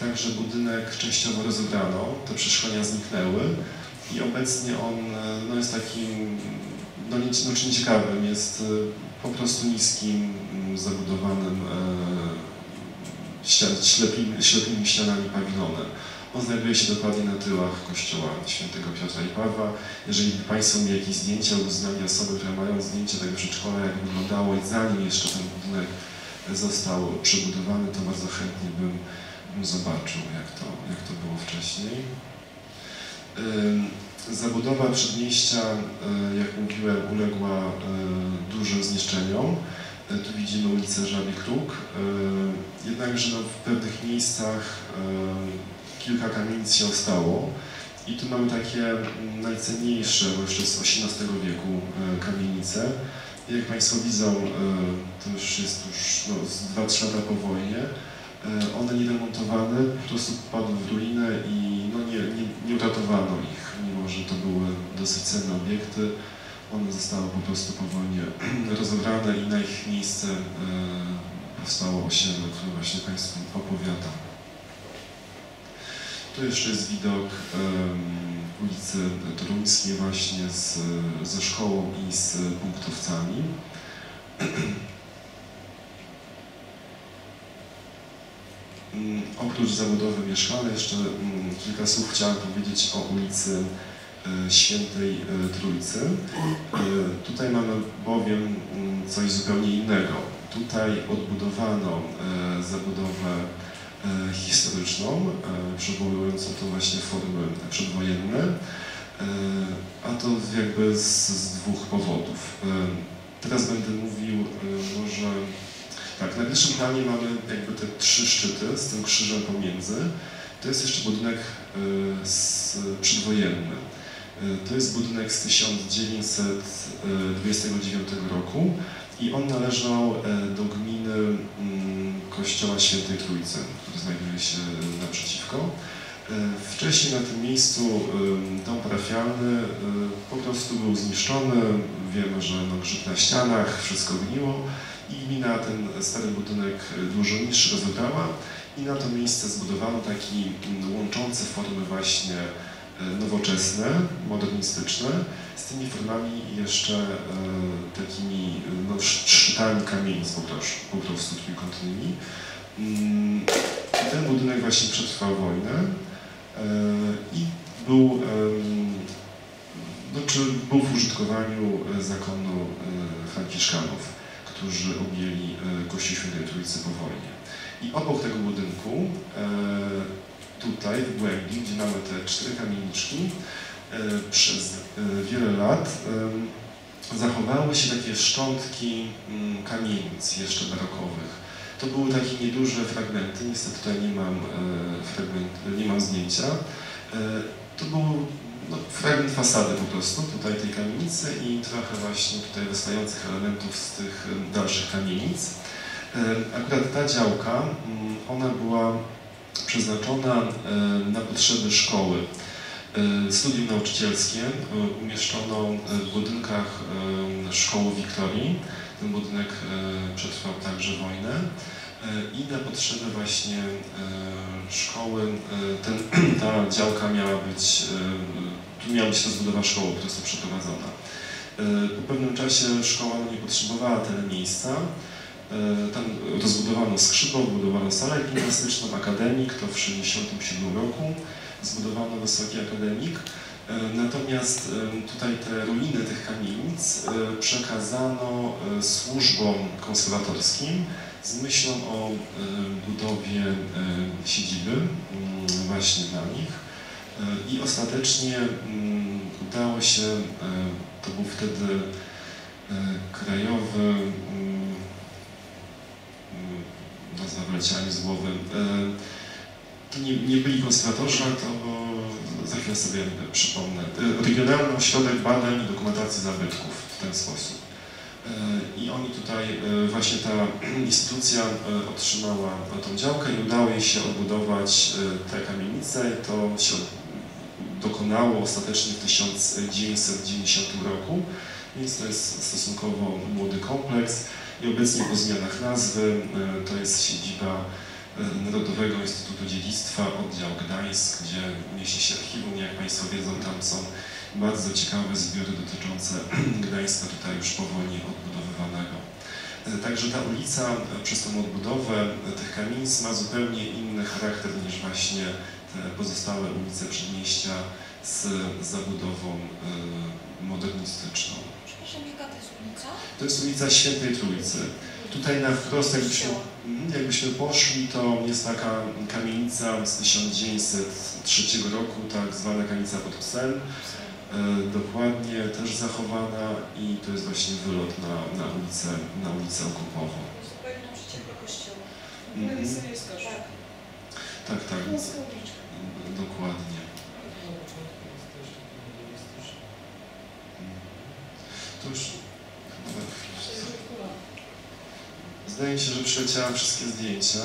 Także budynek częściowo rozebrano, te przeszkolenia zniknęły i obecnie on no, jest takim, no, nie, no czy nieciekawym, jest po prostu niskim, zabudowanym e, ślepimi, ślepimi ścianami pawilonem. On znajduje się dokładnie na tyłach kościoła Świętego Piotra i Pawła. Jeżeli Państwo mieli jakieś zdjęcia lub znali osoby, które mają zdjęcie tego przedszkola, jak wyglądało i zanim jeszcze ten budynek został przebudowany, to bardzo chętnie bym, bym zobaczył, jak to, jak to było wcześniej. Zabudowa Przedmieścia, jak mówiłem, uległa dużym zniszczeniom. Tu widzimy ulicę Żabi Kruk. Jednakże no, w pewnych miejscach kilka kamienic się ostało i tu mamy takie najcenniejsze, bo jeszcze z osiemnastego wieku kamienice. Jak Państwo widzą, to już jest już no, dwa trzy lata po wojnie. One nieremontowane, po prostu padły w ruinę i no, nie, nie, nie uratowano ich, mimo że to były dosyć cenne obiekty. One zostały po prostu po wojnie rozebrane i na ich miejsce powstało osiedle, o którym właśnie Państwu opowiadam. Tu jeszcze jest widok um, ulicy Toruńskiej właśnie z, ze szkołą i z punktowcami. Oprócz zabudowy mieszkalnej jeszcze um, kilka słów chciałem powiedzieć o ulicy um, Świętej um, Trójcy. Um, tutaj mamy bowiem um, coś zupełnie innego. Tutaj odbudowano um, zabudowę historyczną, przywołującą to właśnie formy przedwojenne, a to jakby z, z dwóch powodów. Teraz będę mówił może... Tak, na pierwszym planie mamy jakby te trzy szczyty z tym krzyżem pomiędzy To jest jeszcze budynek z, przedwojenny. To jest budynek z tysiąc dziewięćset dwudziestego dziewiątego roku i on należał do gminy Kościoła Świętej Trójcy, który znajduje się naprzeciwko. Wcześniej na tym miejscu dom parafialny po prostu był zniszczony. Wiemy, że no, grzyb na ścianach, wszystko gniło i gmina ten stary budynek dużo niższy rozebrała i na to miejsce zbudowano taki łączący formy właśnie nowoczesne, modernistyczne, z tymi formami jeszcze takimi no, szczytami kamieni po prostu trójkątnymi. Ten budynek właśnie przetrwał wojnę i był, znaczy był w użytkowaniu zakonu franciszkanów, którzy objęli Kościół Świętej Trójcy po wojnie. I obok tego budynku, tutaj w głębi, gdzie mamy te cztery kamieniczki, przez wiele lat zachowały się takie szczątki kamienic jeszcze barokowych. To były takie nieduże fragmenty, niestety tutaj nie mam, fragment, nie mam zdjęcia. To był no, fragment fasady po prostu, tutaj tej kamienicy i trochę właśnie tutaj wystających elementów z tych dalszych kamienic. Akurat ta działka, ona była przeznaczona na potrzeby szkoły. Studium nauczycielskie umieszczono w budynkach szkoły Wiktorii. Ten budynek przetrwał także wojnę i na potrzeby właśnie szkoły ten, ta działka miała być, tu miała być rozbudowa szkoły po prostu przeprowadzona. Po pewnym czasie szkoła nie potrzebowała tego miejsca. Tam rozbudowano skrzydło, budowano salę gimnastyczną, akademik, to w tysiąc dziewięćset sześćdziesiątym siódmym roku zbudowano wysoki akademik. Natomiast tutaj te ruiny tych kamienic przekazano służbom konserwatorskim z myślą o budowie siedziby właśnie dla nich i ostatecznie udało się, to był wtedy krajowy, nazwa wyleciała mi z głowy, to nie, nie byli konserwatorzy, to za chwilę sobie przypomnę, Regionalny Ośrodek Badań i Dokumentacji Zabytków w ten sposób. I oni tutaj, właśnie ta instytucja otrzymała tą działkę i udało jej się odbudować tę kamienicę. To się dokonało ostatecznie w tysiąc dziewięćset dziewięćdziesiątym roku, więc to jest stosunkowo młody kompleks i obecnie po zmianach nazwy to jest siedziba Narodowego Instytutu Dziedzictwa, oddział Gdańsk, gdzie mieści się archiwum. Jak Państwo wiedzą, tam są bardzo ciekawe zbiory dotyczące Gdańska, tutaj już powoli odbudowywanego. Także ta ulica przez tą odbudowę tych kamienic ma zupełnie inny charakter niż właśnie te pozostałe ulice przedmieścia z zabudową modernistyczną. Przepraszam, jaka to jest ulica? To jest ulica Świętej Trójcy. Tutaj na wprost, jakbyśmy, jakbyśmy poszli, to jest taka kamienica z tysiąc dziewięćset trzeciego roku, tak zwana kamienica pod psem, dokładnie też zachowana i to jest właśnie wylot na, na, ulicę, na ulicę Okupową. Zupełnie przeciwko kościoła. Mm. Tak, tak. Dokładnie. To już... Wydaje mi się, że przeleciałam wszystkie zdjęcia.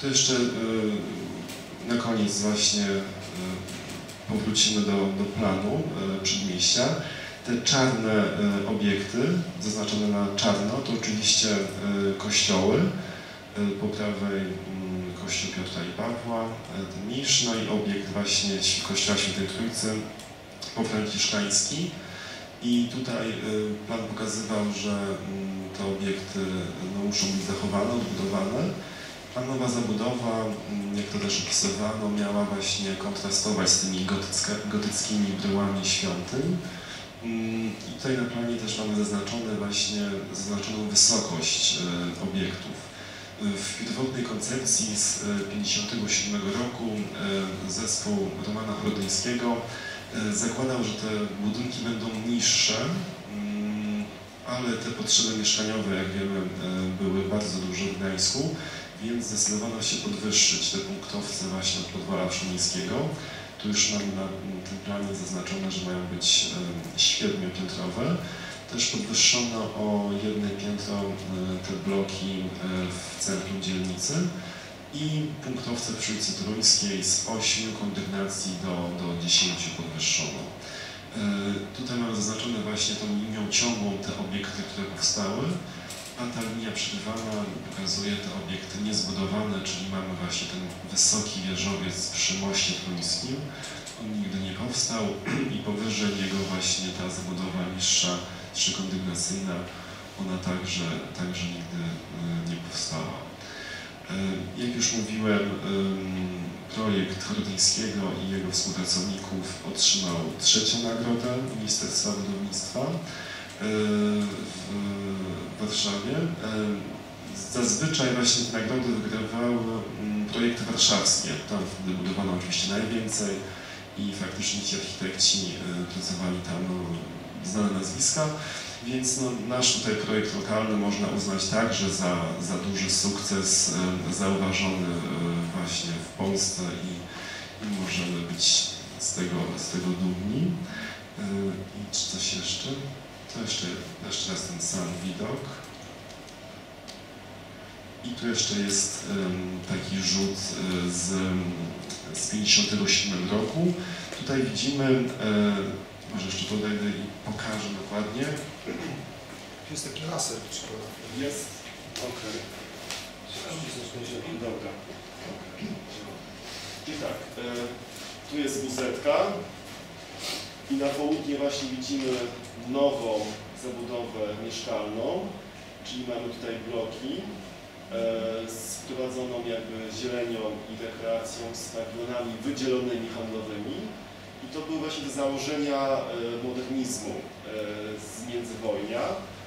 To jeszcze yy, na koniec właśnie yy, powrócimy do, do planu yy, przedmieścia. Te czarne yy, obiekty, zaznaczone na czarno, to oczywiście yy, kościoły. Yy, po prawej yy, kościół Piotra i Pawła, yy, mniejszy, no i obiekt właśnie kościoła Świętej Trójcy pofranciszkański. I tutaj Pan pokazywał, że te obiekty no, muszą być zachowane, odbudowane, a nowa zabudowa, jak to też opisywano, miała właśnie kontrastować z tymi gotycka, gotyckimi bryłami świątyń. I tutaj na planie też mamy zaznaczone właśnie, zaznaczoną wysokość obiektów. W pierwotnej koncepcji z tysiąc dziewięćset pięćdziesiątego siódmego roku zespół Romana Chodyńskiego zakładał, że te budynki będą niższe, ale te potrzeby mieszkaniowe, jak wiemy, były bardzo duże w Gdańsku, więc zdecydowano się podwyższyć te punktowce właśnie od Podwala Przemyskiego. Tu już mamy na tym planie zaznaczone, że mają być siedmiopiętrowe. Też podwyższono o jedno piętro te bloki w centrum dzielnicy i punktowce przy ulicy Toruńskiej z ośmiu kondygnacji do, do dziesięciu podwyższono. Tutaj mamy zaznaczone właśnie tą linią ciągłą te obiekty, które powstały, a ta linia przerywana pokazuje te obiekty niezbudowane, czyli mamy właśnie ten wysoki wieżowiec przy moście toruńskim. On nigdy nie powstał i powyżej jego właśnie ta zabudowa niższa, trzykondygnacyjna, ona także, także nigdy nie powstała. Jak już mówiłem, projekt Krudyńskiego i jego współpracowników otrzymał trzecią nagrodę Ministerstwa Budownictwa w Warszawie. Zazwyczaj właśnie te nagrody wygrywały projekty warszawskie. Tam wtedy budowano oczywiście najwięcej i faktycznie ci architekci pracowali tam no, znane nazwiska, więc no, nasz tutaj projekt lokalny można uznać także za, za duży sukces zauważony właśnie w Polsce i, i możemy być z tego, z tego dumni. I czy coś jeszcze? To jeszcze, jeszcze raz ten sam widok. I tu jeszcze jest taki rzut z, z pięćdziesiątego siódmego roku. Tutaj widzimy, może jeszcze podejdę i pokażę dokładnie. Jest taki laser, czy jest? Okej. Okay. Dobra. I tak, tu jest buzetka i na południe właśnie widzimy nową zabudowę mieszkalną, czyli mamy tutaj bloki z wprowadzoną jakby zielenią i rekreacją, z pawilonami wydzielonymi handlowymi. I to były właśnie te założenia modernizmu z międzywojnia,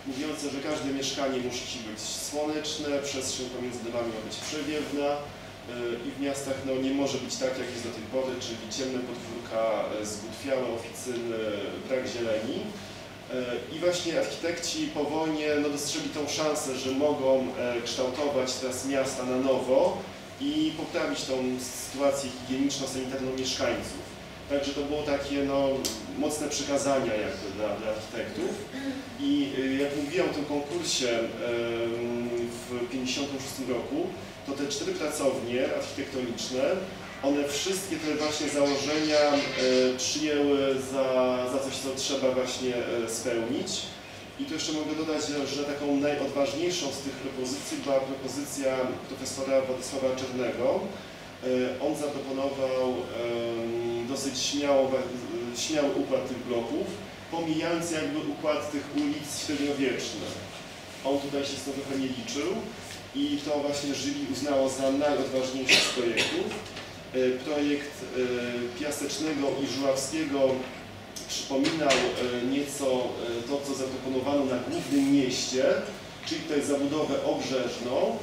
mówiące, że każde mieszkanie musi być słoneczne, przestrzeń pomiędzy domami ma być przewiewna i w miastach no, nie może być tak, jak jest do tej pory, czyli ciemne podwórka, zbutwiałe oficyny, brak zieleni. I właśnie architekci po wojnie no, dostrzegli tą szansę, że mogą kształtować teraz miasta na nowo i poprawić tą sytuację higieniczno-sanitarną mieszkańców. Także to było takie no, mocne przekazania jakby dla, dla architektów. I jak mówiłem o tym konkursie w tysiąc dziewięćset pięćdziesiątym szóstym roku, to te cztery pracownie architektoniczne, one wszystkie te właśnie założenia przyjęły za, za coś, co trzeba właśnie spełnić. I tu jeszcze mogę dodać, że taką najodważniejszą z tych propozycji była propozycja profesora Władysława Czernego. On zaproponował dosyć śmiały, śmiały układ tych bloków, pomijając jakby układ tych ulic średniowiecznych. On tutaj się z tym trochę nie liczył i to właśnie jury uznało za najodważniejszy z projektów. Projekt Piasecznego i Żyławskiego przypominał nieco to, co zaproponowano na głównym mieście, czyli tutaj zabudowę obrzeżną,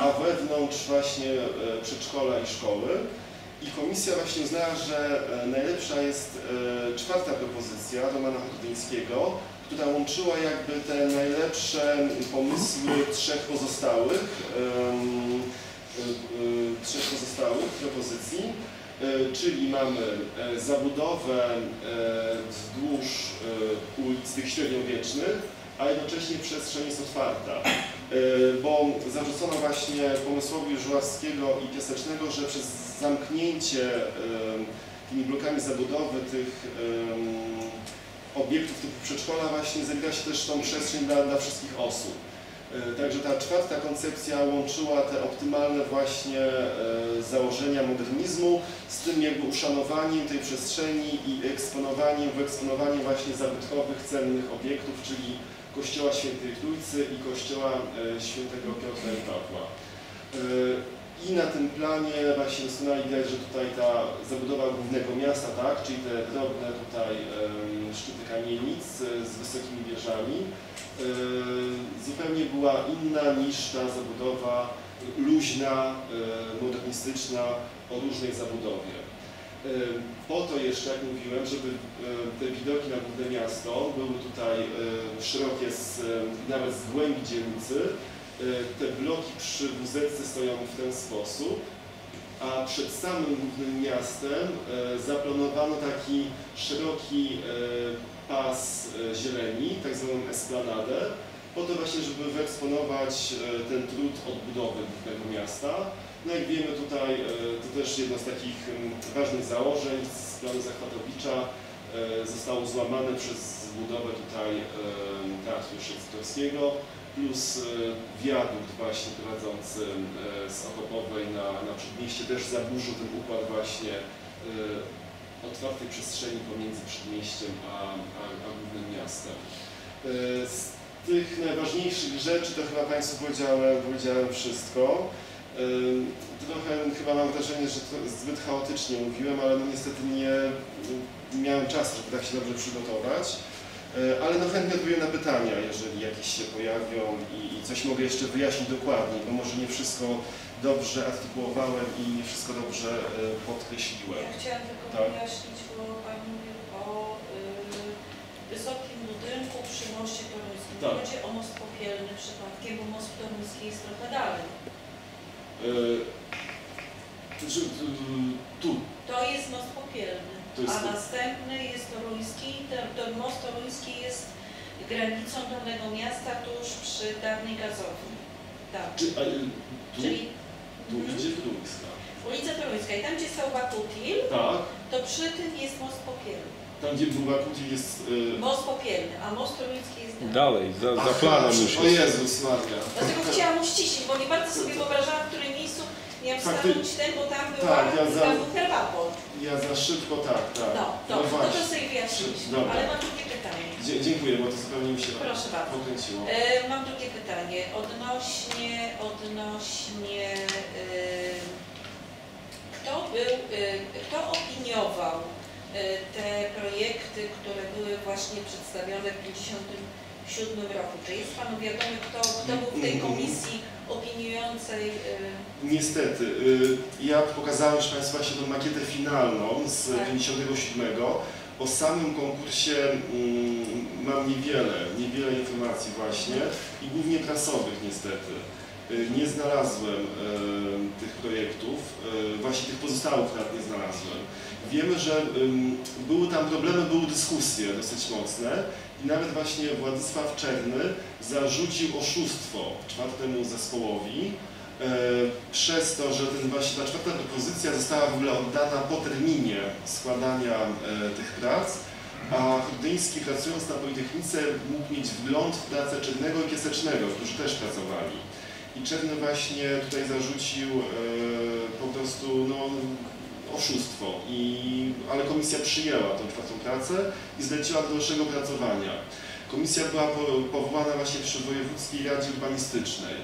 a wewnątrz właśnie przedszkola i szkoły. I komisja właśnie uznała, że najlepsza jest czwarta propozycja Romana Chodyńskiego, która łączyła jakby te najlepsze pomysły trzech pozostałych. trzech pozostałych propozycji, czyli mamy zabudowę wzdłuż ulic tych średniowiecznych, a jednocześnie przestrzeń jest otwarta, bo zarzucono właśnie pomysłowi Żuławskiego i Piasecznego, że przez zamknięcie tymi blokami zabudowy tych obiektów typu przedszkola właśnie zabiera się też tą przestrzeń dla, dla wszystkich osób. Także ta czwarta koncepcja łączyła te optymalne właśnie założenia modernizmu z tym jakby uszanowaniem tej przestrzeni i eksponowaniem, wyeksponowaniem właśnie zabytkowych, cennych obiektów, czyli kościoła Świętej Trójcy i kościoła Świętego Piotra i Pawła. I na tym planie właśnie doskonale widać, że tutaj ta zabudowa głównego miasta, tak, czyli te drobne tutaj szczyty kamienic z wysokimi wieżami, zupełnie była inna niż ta zabudowa luźna, modernistyczna o różnej zabudowie. Po to jeszcze, jak mówiłem, żeby te widoki na główne miasto były tutaj szerokie z, nawet z głębi dzielnicy, te bloki przy Wózeczce stoją w ten sposób, a przed samym głównym miastem zaplanowano taki szeroki pas zieleni, tak zwaną esplanadę, po to właśnie, żeby wyeksponować ten trud odbudowy tego miasta. No jak wiemy tutaj, to też jedno z takich ważnych założeń z planu Zachwatowicza zostało złamane przez budowę tutaj Teatru Szekspirowskiego, plus wiadukt właśnie prowadzący z Okopowej na, na Przedmieście też zaburzył ten układ właśnie otwartej przestrzeni pomiędzy Przedmieściem a, a, a głównym miastem. Z tych najważniejszych rzeczy to chyba Państwu powiedziałem, powiedziałem wszystko. Trochę chyba mam wrażenie, że to zbyt chaotycznie mówiłem, ale no niestety nie, nie miałem czasu, żeby tak się dobrze przygotować. Ale no chętnie odpowiem na pytania, jeżeli jakieś się pojawią i coś mogę jeszcze wyjaśnić dokładniej, bo może nie wszystko dobrze artykułowałem i nie wszystko dobrze podkreśliłem. Ja chciałam tylko tak wyjaśnić, bo Pani mówił o y, wysokim budynku przy moście Toruńskim. Tak. Nie chodzi o most Popielny przypadkiem, bo most Toruński jest trochę dalej. Y, tu. To jest most Popielny. A następny jest Toruński. Ten most Toruński jest granicą danego miasta tuż przy dawnej gazowni. Tak. Czy, a, tu, Czyli tu mm, gdzie Toruńska? Ulica Toruńska. I tam, gdzie stał Bacutil, tak, to przy tym jest most Popielny. Tam, gdzie był Bacutil jest... Y... Most Popielny, a most Toruński jest dalej. Dalej, za, za planem już jest. O Jezus Maria. Dlatego chciałam uściślić, bo nie bardzo sobie wyobrażałam, w którym miejscu miałam stanąć ten, bo tam była, tak, ja za... tam był herbaport. Ja za szybko, tak, tak. No, no, no to sobie wyjaśniliśmy, ale mam drugie pytanie. Dzie dziękuję, bo to zupełnie mi się Proszę bardzo. pokręciło. E, mam drugie pytanie odnośnie, odnośnie e, kto był, e, kto opiniował e, te projekty, które były właśnie przedstawione w tysiąc dziewięćset pięćdziesiątym siódmym roku? Czy jest Panu wiadomo, kto, kto był w tej komisji opiniującej? Yy... Niestety. Yy, ja pokazałem już Państwu właśnie tą makietę finalną z tysiąc dziewięćset pięćdziesiątego siódmego. O samym konkursie yy, mam niewiele, niewiele informacji właśnie i głównie prasowych niestety. Yy, nie znalazłem yy, tych projektów, yy, właśnie tych pozostałych nawet nie znalazłem. Wiemy, że yy, były tam problemy, były dyskusje dosyć mocne. I nawet właśnie Władysław Czerny zarzucił oszustwo czwartemu zespołowi e, przez to, że ten właśnie ta czwarta propozycja została w ogóle oddana po terminie składania e, tych prac, a Krudyński, pracując na Politechnice, mógł mieć wgląd w pracę Czernego i Piasecznego, którzy też pracowali. I Czerny właśnie tutaj zarzucił e, po prostu no, oszustwo, i, ale komisja przyjęła tą czwartą pracę i zleciła dalszego pracowania. Komisja była po, powołana właśnie przy Wojewódzkiej Radzie Urbanistycznej.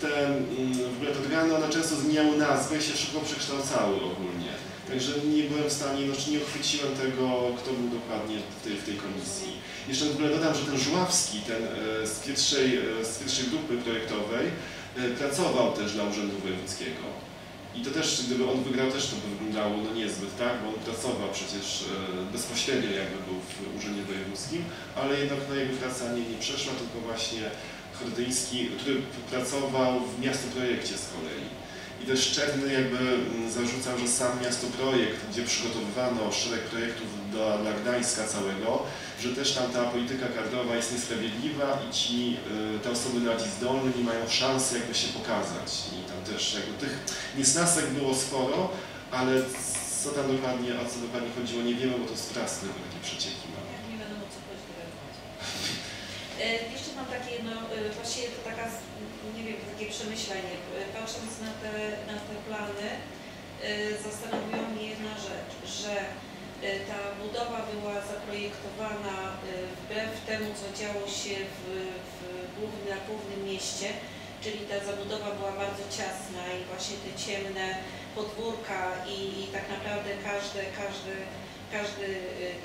Te, w ogóle te organy, one często zmieniały nazwę i się szybko przekształcały ogólnie. Także nie byłem w stanie, znaczy nie uchwyciłem tego, kto był dokładnie w tej, w tej komisji. Jeszcze w ogóle dodam, że ten Żuławski, ten z pierwszej, z pierwszej grupy projektowej, pracował też dla Urzędu Wojewódzkiego. I to też, gdyby on wygrał, też to by wyglądało no niezbyt, tak? Bo on pracował przecież bezpośrednio, jakby był w Urzędzie Wojewódzkim, ale jednak na jego praca nie, nie przeszła, tylko właśnie Chodyński, który pracował w Miasto Projekcie z kolei. I też Czerny jakby zarzucał, że sam Miasto Projekt, gdzie przygotowywano szereg projektów dla, dla Gdańska całego, że też tam ta polityka kadrowa jest niesprawiedliwa i ci, te osoby bardziej zdolne nie mają szansy jakby się pokazać. I tam też jakby tych niesnasek było sporo, ale co tam dokładnie, o co dokładnie chodziło, nie wiemy, bo to jest prasne, bo takie przecieki mamy. Jak nie wiadomo, co chodzi, jeszcze mam takie jedno, właściwie to taka, nie wiem, takie przemyślenie. Patrząc na te, na te plany, zastanowiła mnie jedna rzecz, że ta budowa była zaprojektowana wbrew temu, co działo się w, w głównym, na głównym mieście, czyli ta zabudowa była bardzo ciasna i właśnie te ciemne podwórka i, i tak naprawdę każdy, każdy, każdy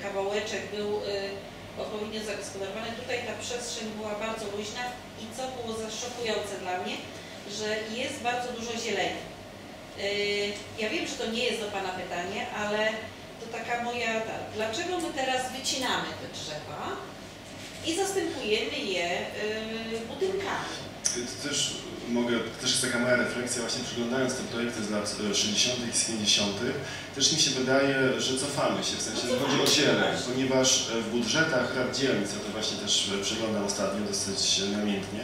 kawałeczek był odpowiednio zagospodarowane. Tutaj ta przestrzeń była bardzo luźna i co było zaszokujące dla mnie, że jest bardzo dużo zieleni. Ja wiem, że to nie jest do Pana pytanie, ale to taka moja... Dlaczego my teraz wycinamy te drzewa i zastępujemy je budynkami? to też mogę, też jest taka moja refleksja właśnie przyglądając te projekty z lat sześćdziesiątych i z pięćdziesiątych też mi się wydaje, że cofamy się, w sensie chodzi o zieleń, ponieważ w budżetach rad dzielnic, ja to właśnie też przeglądam ostatnio dosyć namiętnie,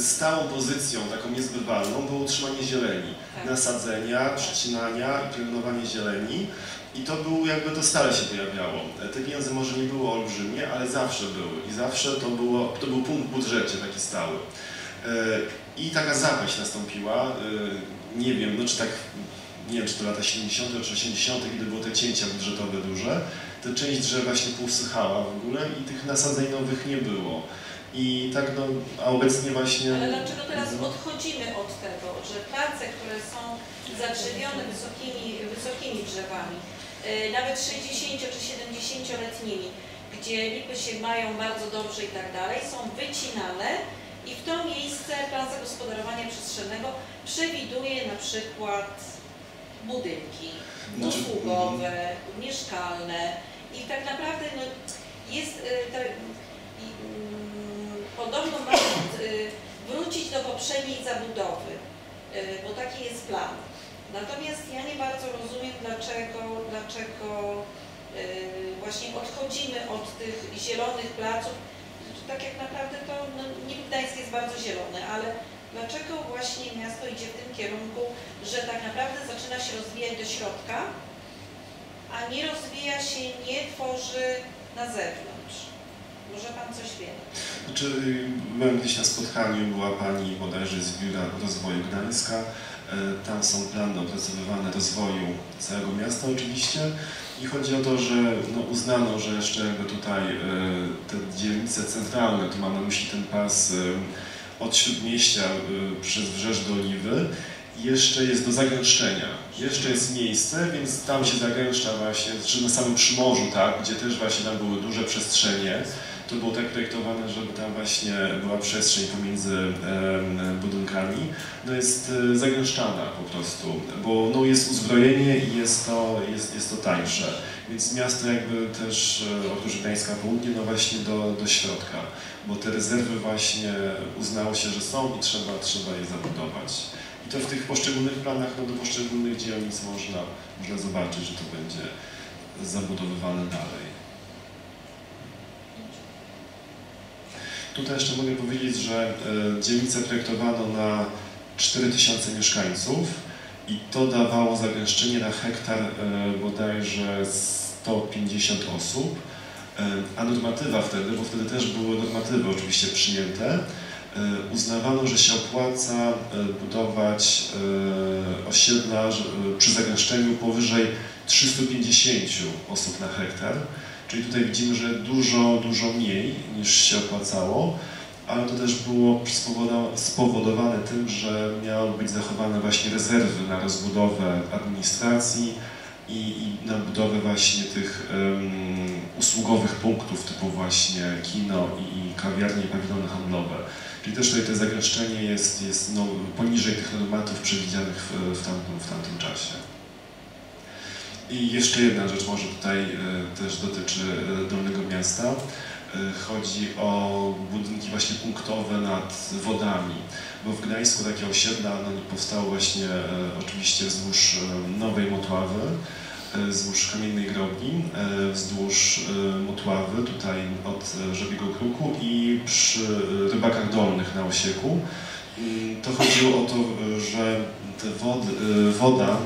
stałą pozycją, taką niezbywalną, było utrzymanie zieleni, nasadzenia, przycinania i pilnowanie zieleni. I to było, jakby to stale się pojawiało. Te pieniądze może nie było olbrzymie, ale zawsze były. I zawsze to, było, to był punkt w budżecie taki stały. I taka zapaść nastąpiła, nie wiem, no czy tak, nie wiem, czy to lata siedemdziesiąte czy osiemdziesiąte, gdy były te cięcia budżetowe duże, to część drzew właśnie półsychała w ogóle i tych nasadzeń nowych nie było. I tak, no, a obecnie właśnie... Ale dlaczego teraz odchodzimy od tego, że place, które są zakrzywione wysokimi, wysokimi drzewami, nawet sześćdziesięcio- czy siedemdziesięcioletnimi, gdzie lipy się mają bardzo dobrze i tak dalej, są wycinane i w to miejsce plan zagospodarowania przestrzennego przewiduje na przykład budynki usługowe, mieszkalne i tak naprawdę no, jest... To, Podobno mają wrócić do poprzedniej zabudowy, bo taki jest plan. Natomiast ja nie bardzo rozumiem, dlaczego, dlaczego właśnie odchodzimy od tych zielonych placów. Tak jak naprawdę to, no, niby Gdańsk jest bardzo zielony, ale dlaczego właśnie miasto idzie w tym kierunku, że tak naprawdę zaczyna się rozwijać do środka, a nie rozwija się, nie tworzy na zewnątrz. Może Pan coś wie? Znaczy, byłem gdzieś na spotkaniu, była Pani bodajże z Biura Rozwoju Gdańska. Tam są plany opracowywane rozwoju całego miasta oczywiście. I chodzi o to, że no, uznano, że jeszcze jakby tutaj te dzielnice centralne, tu mam na myśli ten pas od Śródmieścia przez Wrzeszcz do Oliwy, jeszcze jest do zagęszczenia, jeszcze jest miejsce, więc tam się zagęszcza właśnie, czy na samym Przymorzu, tak, gdzie też właśnie tam były duże przestrzenie. To było tak projektowane, żeby tam właśnie była przestrzeń pomiędzy e, budynkami, no jest e, zagęszczana po prostu, bo no jest uzbrojenie i jest to, jest, jest to tańsze. Więc miasto jakby też e, od Gdańska Południe, no właśnie do, do środka, bo te rezerwy właśnie uznało się, że są i trzeba, trzeba je zabudować. I to w tych poszczególnych planach, no do poszczególnych dzielnic można, można zobaczyć, że to będzie zabudowywane dalej. Tutaj jeszcze mogę powiedzieć, że dzielnicę projektowano na cztery tysiące mieszkańców i to dawało zagęszczenie na hektar bodajże sto pięćdziesiąt osób, a normatywa wtedy, bo wtedy też były normatywy oczywiście przyjęte, uznawano, że się opłaca budować osiedla przy zagęszczeniu powyżej trzystu pięćdziesięciu osób na hektar. Czyli tutaj widzimy, że dużo, dużo mniej niż się opłacało, ale to też było spowodowane tym, że miały być zachowane właśnie rezerwy na rozbudowę administracji i, i na budowę właśnie tych um, usługowych punktów typu właśnie kino i, i kawiarnie i pawilony handlowe. Czyli też tutaj to zagęszczenie jest, jest no, poniżej tych normatów przewidzianych w, w, tamtym, w tamtym czasie. I jeszcze jedna rzecz może tutaj też dotyczy Dolnego Miasta. Chodzi o budynki właśnie punktowe nad wodami, bo w Gdańsku takie osiedla no, powstały właśnie oczywiście wzdłuż Nowej Motławy, wzdłuż Kamiennej Grobni, wzdłuż Motławy, tutaj od Żabiego Kruku i przy Rybakach Dolnych na Osieku. To chodziło o to, że Wod, woda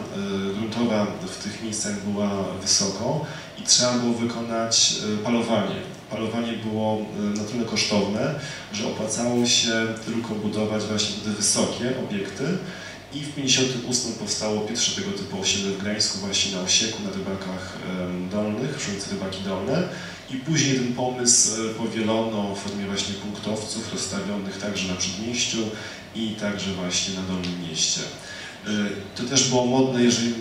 gruntowa w tych miejscach była wysoko i trzeba było wykonać palowanie. Palowanie było na tyle kosztowne, że opłacało się tylko budować właśnie te wysokie obiekty i w pięćdziesiątym ósmym powstało pierwsze tego typu osiedle w Gdańsku właśnie na Osieku, na Rybakach Dolnych, przy ulicy Rybaki Dolne i później ten pomysł powielono w formie właśnie punktowców rozstawionych także na Przedmieściu i także właśnie na Dolnym Mieście. To też było modne, jeżeli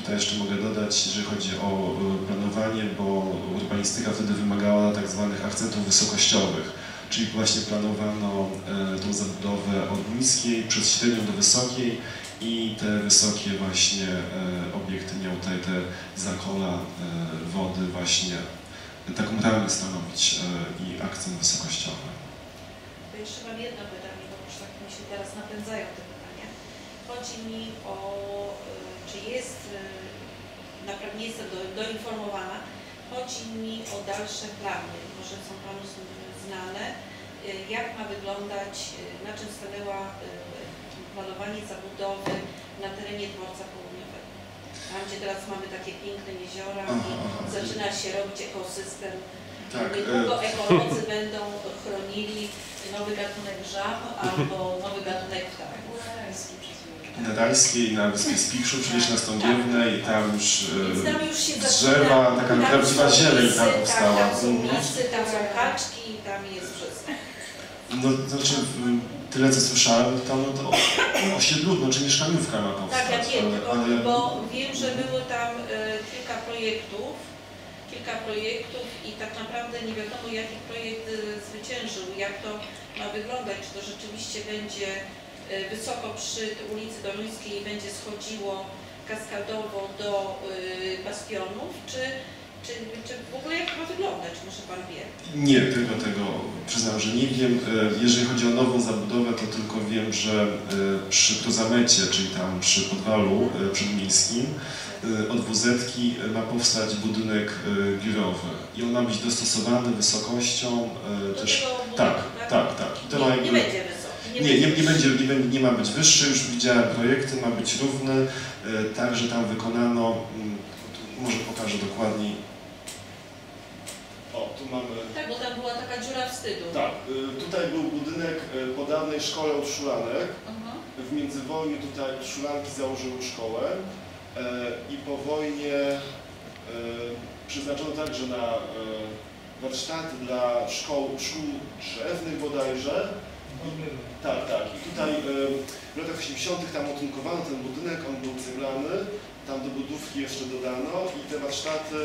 tutaj jeszcze mogę dodać, jeżeli chodzi o planowanie, bo urbanistyka wtedy wymagała tak zwanych akcentów wysokościowych, czyli właśnie planowano tą zabudowę od niskiej przez średnią do wysokiej i te wysokie właśnie obiekty miały tutaj te zakola wody właśnie taką ramę stanowić i akcent wysokościowy. jeszcze mam jedno pytanie, bo już tak mi się teraz napędzają te pytania. Chodzi mi o, czy jest, naprawdę nie jestem do, doinformowana, chodzi mi o dalsze plany, może są Panu znane, jak ma wyglądać, na czym stanęła planowanie zabudowy na terenie Dworca Południowego. Tam, gdzie teraz mamy takie piękne jeziora i zaczyna się robić ekosystem. Tak, niedługo ekolodzy będą chronili nowy gatunek żab albo nowy gatunek ptaków. Nadalskiej, na Wyspie Spichrzu, przecież na Stągiewnej, tam już, tam już się drzewa, taka prawdziwa zieleń tam powstała. Tam, tam są lisy, tam są kaczki, tam jest wszystko. No, znaczy, tyle co słyszałem, to, no, to osiedlu, no, czy mieszkaniówka ma powstać. Tak, ja wiem, ale, ale... bo wiem, że było tam y, kilka projektów, kilka projektów i tak naprawdę nie wiadomo, jaki projekt y, zwyciężył, jak to ma wyglądać, czy to rzeczywiście będzie wysoko przy ulicy Dolińskiej będzie schodziło kaskadowo do y, bastionów, czy, czy, czy w ogóle jak to ma wyglądać, może Pan wie? Nie, tego, tego przyznam, że nie wiem. Jeżeli chodzi o nową zabudowę, to tylko wiem, że przy Prozamecie, czyli tam przy podwalu przedmiejskim, od wuzetki ma powstać budynek biurowy i on ma być dostosowany wysokością do też... Tego budynku, tak, tak, tak, tak. I to nie, ma jakby... nie będzie wysokości. Nie, nie, nie, będzie, nie, nie ma być wyższy, już widziałem projekty, ma być równy, także tam wykonano, może pokażę dokładniej. O, tu mamy... Tak, bo tam była taka dziura wstydu. Tak, tutaj był budynek po dawnej szkole od Szulanek. Uh-huh. W międzywojniu tutaj Szulanki założyły szkołę i po wojnie przeznaczono także na warsztaty dla szkoł, szkół drzewnych bodajże. I, tak, tak. I tutaj w latach osiemdziesiątych tam otunkowano ten budynek, on był ceglany, tam do budówki jeszcze dodano i te warsztaty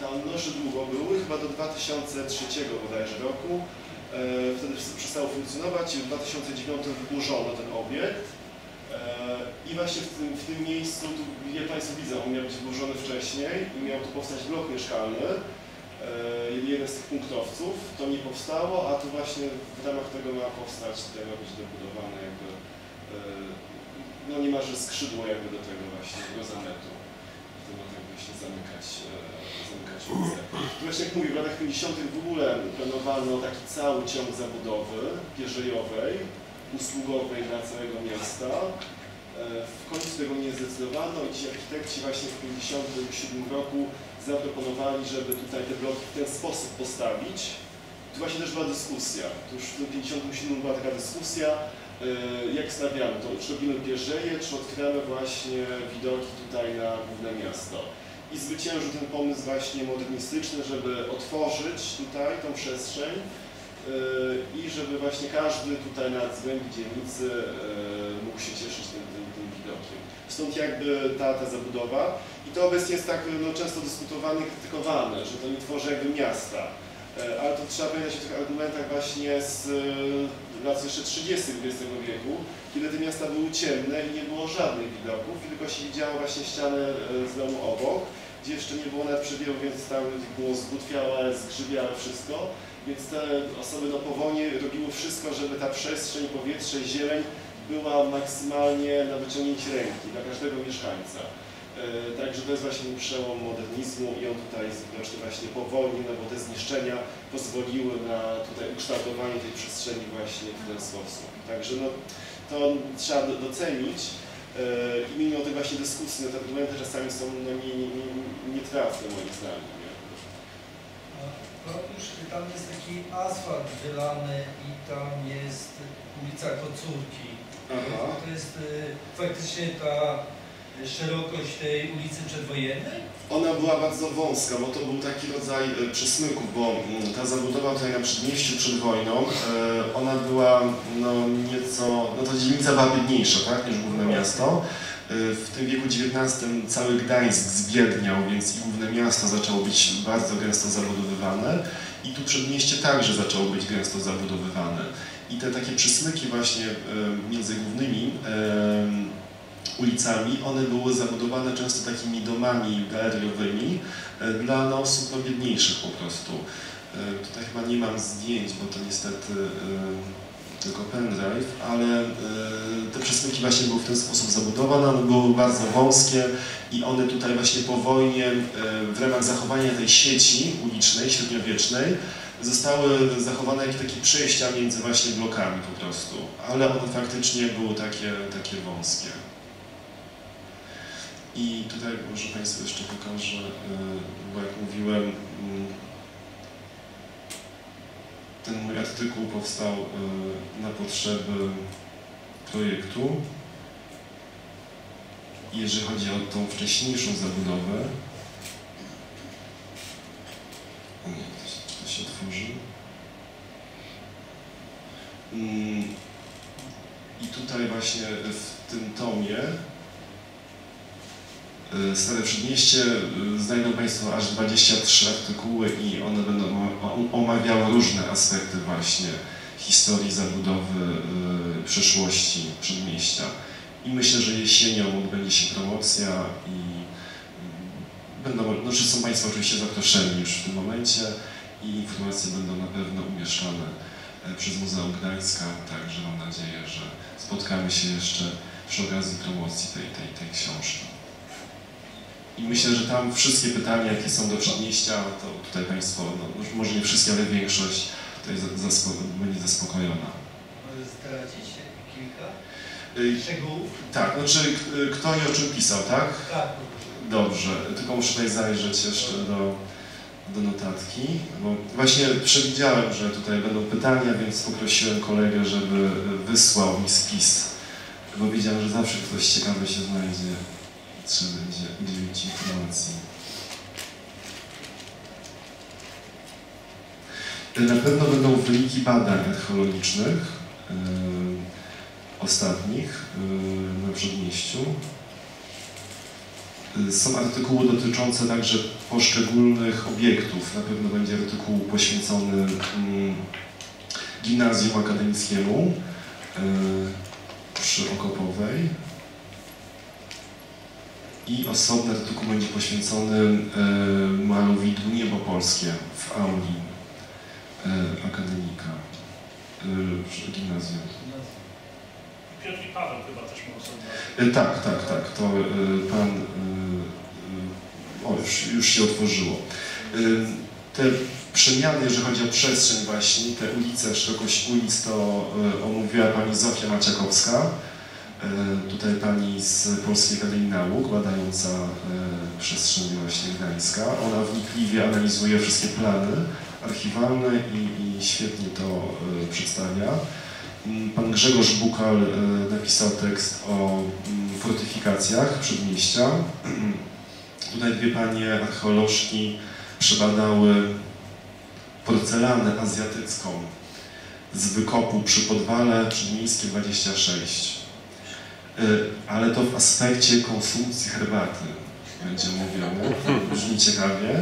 tam jeszcze długo były, chyba do dwa tysiące trzeciego bodajże roku. Wtedy przestało funkcjonować i w dwa tysiące dziewiątym wyburzono ten obiekt. I właśnie w tym, w tym miejscu, tu, jak Państwo widzą, on miał być wyburzony wcześniej i miał tu powstać blok mieszkalny. Jeden z tych punktowców, to nie powstało, a tu właśnie w ramach tego ma powstać, tutaj ma być dobudowane jakby, no niemalże skrzydło jakby do tego właśnie, do zametu. Wtedy ma tak właśnie zamykać, zamykać ulicę. Tu właśnie jak mówię, w latach pięćdziesiątych w ogóle planowano taki cały ciąg zabudowy pierzejowej, usługowej dla całego miasta. W końcu tego nie zdecydowano i ci architekci właśnie w tysiąc dziewięćset pięćdziesiątym siódmym roku zaproponowali, żeby tutaj te bloki w ten sposób postawić. Tu właśnie też była dyskusja. Tu już w tym tysiąc dziewięćset pięćdziesiątym siódmym była taka dyskusja, jak stawiamy to, czy robimy pierzeje, czy odkrywamy właśnie widoki tutaj na główne miasto. I zwyciężył ten pomysł właśnie modernistyczny, żeby otworzyć tutaj tą przestrzeń i żeby właśnie każdy tutaj na zgłębi dzielnicy mógł się cieszyć tym, tym, tym widokiem. Stąd jakby ta, ta zabudowa. I to obecnie jest tak no, często dyskutowane i krytykowane, że to nie tworzy jakby miasta. Ale to trzeba pamiętać o tych argumentach właśnie z lat jeszcze trzydziestych dwudziestego wieku, kiedy te miasta były ciemne i nie było żadnych widoków, tylko się widziało właśnie ścianę z domu obok, gdzie jeszcze nie było nawet przewieru, więc tam było zbutwiałe, zgrzybiałe wszystko. Więc te osoby no, po wojnie robiły wszystko, żeby ta przestrzeń, powietrze, zieleń była maksymalnie na wyciągnięcie ręki dla każdego mieszkańca. Yy, także to jest właśnie przełom modernizmu i on tutaj jest widoczny właśnie po wojnie, no bo te zniszczenia pozwoliły na tutaj ukształtowanie tej przestrzeni właśnie w ten sposób. Także no, to trzeba docenić yy, i mimo tej właśnie dyskusji, no, te argumenty czasami są no, nie, nie, nie, nietrafne moim zdaniem. No już tam jest taki asfalt wylany i tam jest ulica Kocórki. Aha. To jest y, faktycznie ta szerokość tej ulicy przedwojennej? Ona była bardzo wąska, bo to był taki rodzaj przesmyków, bo ta zabudowa tutaj na Przedmieściu przed wojną, y, ona była no nieco, no to dzielnica była biedniejsza, tak, niż główne miasto. W tym wieku dziewiętnastym cały Gdańsk zbiedniał, więc i główne miasto zaczęło być bardzo gęsto zabudowywane i tu Przedmieście także zaczęło być gęsto zabudowywane. I te takie przysmyki właśnie między głównymi ulicami, one były zabudowane często takimi domami galeriowymi dla no, osób no, biedniejszych po prostu. Tutaj chyba nie mam zdjęć, bo to niestety tylko pendrive, ale te przesmyki właśnie były w ten sposób zabudowane, one były bardzo wąskie i one tutaj właśnie po wojnie w ramach zachowania tej sieci ulicznej, średniowiecznej zostały zachowane jak takie przejścia między właśnie blokami po prostu, ale one faktycznie były takie, takie wąskie. I tutaj może Państwu jeszcze pokażę, bo jak mówiłem, ten mój artykuł powstał na potrzeby projektu. Jeżeli chodzi o tą wcześniejszą zabudowę, o nie, to się, to się otworzy. I tutaj właśnie w tym tomie Stare Przedmieście znajdą Państwo aż dwadzieścia trzy artykuły i one będą omawiały różne aspekty właśnie historii zabudowy przyszłości przedmieścia. I myślę, że jesienią odbędzie się promocja i będą, no, że są Państwo oczywiście zaproszeni już w tym momencie i informacje będą na pewno umieszczane przez Muzeum Gdańska, także mam nadzieję, że spotkamy się jeszcze przy okazji promocji tej, tej, tej książki. I myślę, że tam wszystkie pytania, jakie są do przedmieścia, to tutaj Państwo, no, może nie wszystkie, ale większość tutaj zaspo będzie zaspokojona. Może zdradzić kilka szczegółów? Tak, znaczy kto i o czym pisał, tak? Tak. Dobrze, tylko muszę tutaj zajrzeć jeszcze do, do notatki, bo właśnie przewidziałem, że tutaj będą pytania, więc poprosiłem kolegę, żeby wysłał mi spis, bo wiedziałem, że zawsze ktoś ciekawy się znajdzie. Trzeba będzie udzielić informacji. Na pewno będą wyniki badań archeologicznych yy, ostatnich yy, na Przedmieściu. Yy, są artykuły dotyczące także poszczególnych obiektów. Na pewno będzie artykuł poświęcony yy, gimnazjum akademickiemu yy, przy Okopowej. I osobny artykuł będzie poświęcony y, malowidłu Niebo Polskie w auli y, akademika y, gimnazjum. Piotr i Paweł chyba też ma osobny. Y, tak, tak, tak. To y, pan... Y, y, o, już, już się otworzyło. Y, te przemiany, jeżeli chodzi o przestrzeń właśnie, te ulice, szerokość ulic, to y, omówiła pani Zofia Maciakowska. Tutaj pani z Polskiej Akademii Nauk, badająca e, przestrzeń właśnie Gdańska. Ona wnikliwie analizuje wszystkie plany archiwalne i, i świetnie to e, przedstawia. Pan Grzegorz Bukal e, napisał tekst o m, fortyfikacjach Przedmieścia. Tutaj dwie panie archeolożki przebadały porcelanę azjatycką z wykopu przy Podwale Przedmieńskie dwadzieścia sześć. Ale to w aspekcie konsumpcji herbaty będzie mówione, brzmi ciekawie.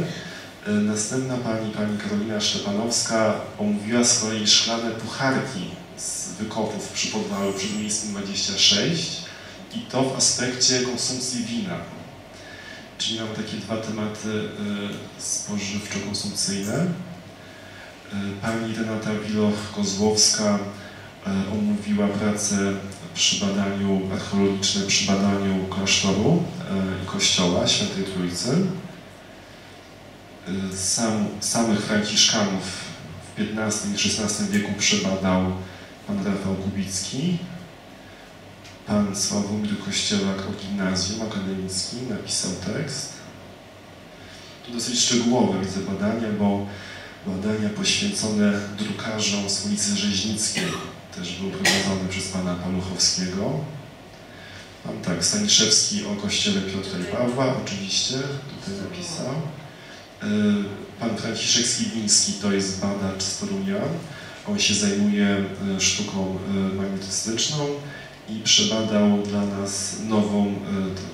Następna pani, pani Karolina Szczepanowska, omówiła z kolei szklane pucharki z wykopów przy Podwalu Przedmiejskim dwadzieścia sześć i to w aspekcie konsumpcji wina. Czyli mamy takie dwa tematy spożywczo-konsumpcyjne. Pani Renata Wilow-Kozłowska omówiła pracę przy badaniu archeologicznym, przy badaniu klasztoru i e, kościoła Świętej Trójcy. E, sam, samych Franciszkanów w piętnastym i szesnastym wieku przebadał pan Rafał Kubicki. Pan Sławomir Kościołak o gimnazjum akademickim napisał tekst. To dosyć szczegółowe widzę badania, bo badania poświęcone drukarzom z ulicy Rzeźnickiej też był prowadzony przez pana Paluchowskiego. Mam tak, Staniszewski o kościele Piotra i Pawła, oczywiście, tutaj napisał. Pan Franciszek Skiwiński to jest badacz z Torunia. On się zajmuje sztuką magnetystyczną i przebadał dla nas nową,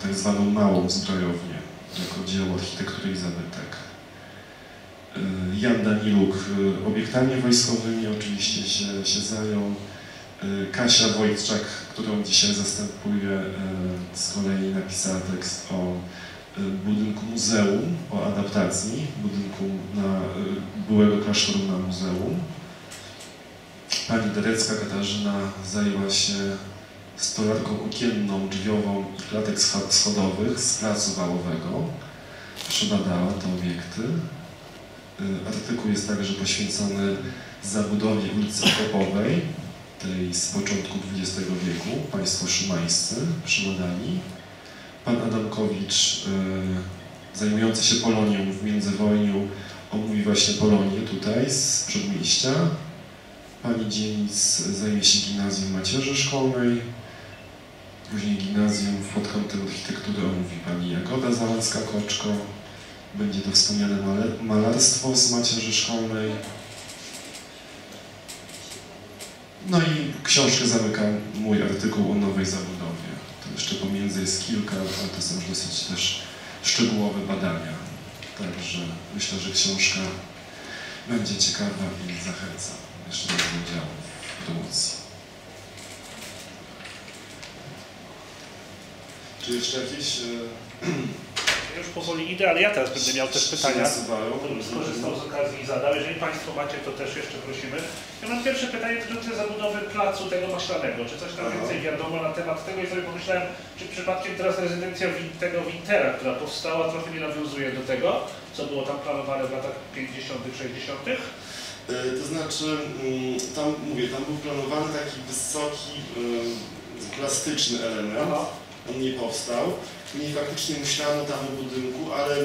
tak zwaną małą zbrojownię, jako dzieło architektury i zabytek. Jan Daniluk obiektami wojskowymi oczywiście się, się zajął. Kasia Wojtczak, którą dzisiaj zastępuję, z kolei napisała tekst o budynku muzeum, o adaptacji budynku na, byłego klasztoru na muzeum. pani Derecka Katarzyna zajęła się stolarką okienną, drzwiową klatek schodowych z Placu Wałowego. Przebadała te obiekty. Artykuł jest także poświęcony zabudowie ulicy Popowej, tej z początku dwudziestego wieku. Państwo szymańscy przybadali. Pan Adamkowicz, zajmujący się Polonią w międzywojniu, omówi właśnie Polonię tutaj z Przedmieścia. Pani Dzienic zajmie się gimnazjum macierzy szkolnej, później gimnazjum pod kątem architektury omówi pani Jagoda Załęcka-Koczko. Będzie to wspomniane malarstwo z macierzy szkolnej. No i książkę zamyka mój artykuł o nowej zabudowie. To jeszcze pomiędzy jest kilka, ale to są już dosyć też szczegółowe badania. Także myślę, że książka będzie ciekawa i zachęca jeszcze do udziału w promocji. Czy jeszcze jakieś... Ja już powoli idę, ale ja teraz będę miał też pytania. Bym skorzystał z okazji i zadał. Jeżeli Państwo macie, to też jeszcze prosimy. Ja mam pierwsze pytanie dotyczące zabudowy placu tego maślanego. Czy coś tam Aha. więcej wiadomo na temat tego? I sobie pomyślałem, czy przypadkiem teraz rezydencja tego Wintera, która powstała, trochę nie nawiązuje do tego, co było tam planowane w latach pięćdziesiątych, sześćdziesiątych? To znaczy, tam mówię, tam był planowany taki wysoki, plastyczny element. Aha. On nie powstał. Nie faktycznie myślano tam o budynku, ale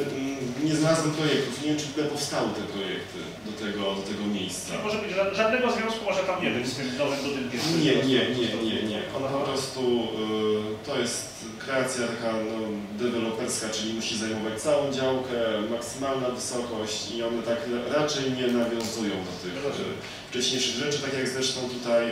nie znalazłem projektów. Nie wiem, czy w ogóle powstały te projekty do tego, do tego miejsca. Może być, żadnego związku może tam nie być z tym nowym budynkiem? Nie, nie, nie, nie, nie. Ona po prostu, to jest kreacja taka no, deweloperska, czyli musi zajmować całą działkę, maksymalna wysokość i one tak raczej nie nawiązują do tych wcześniejszych rzeczy, tak jak zresztą tutaj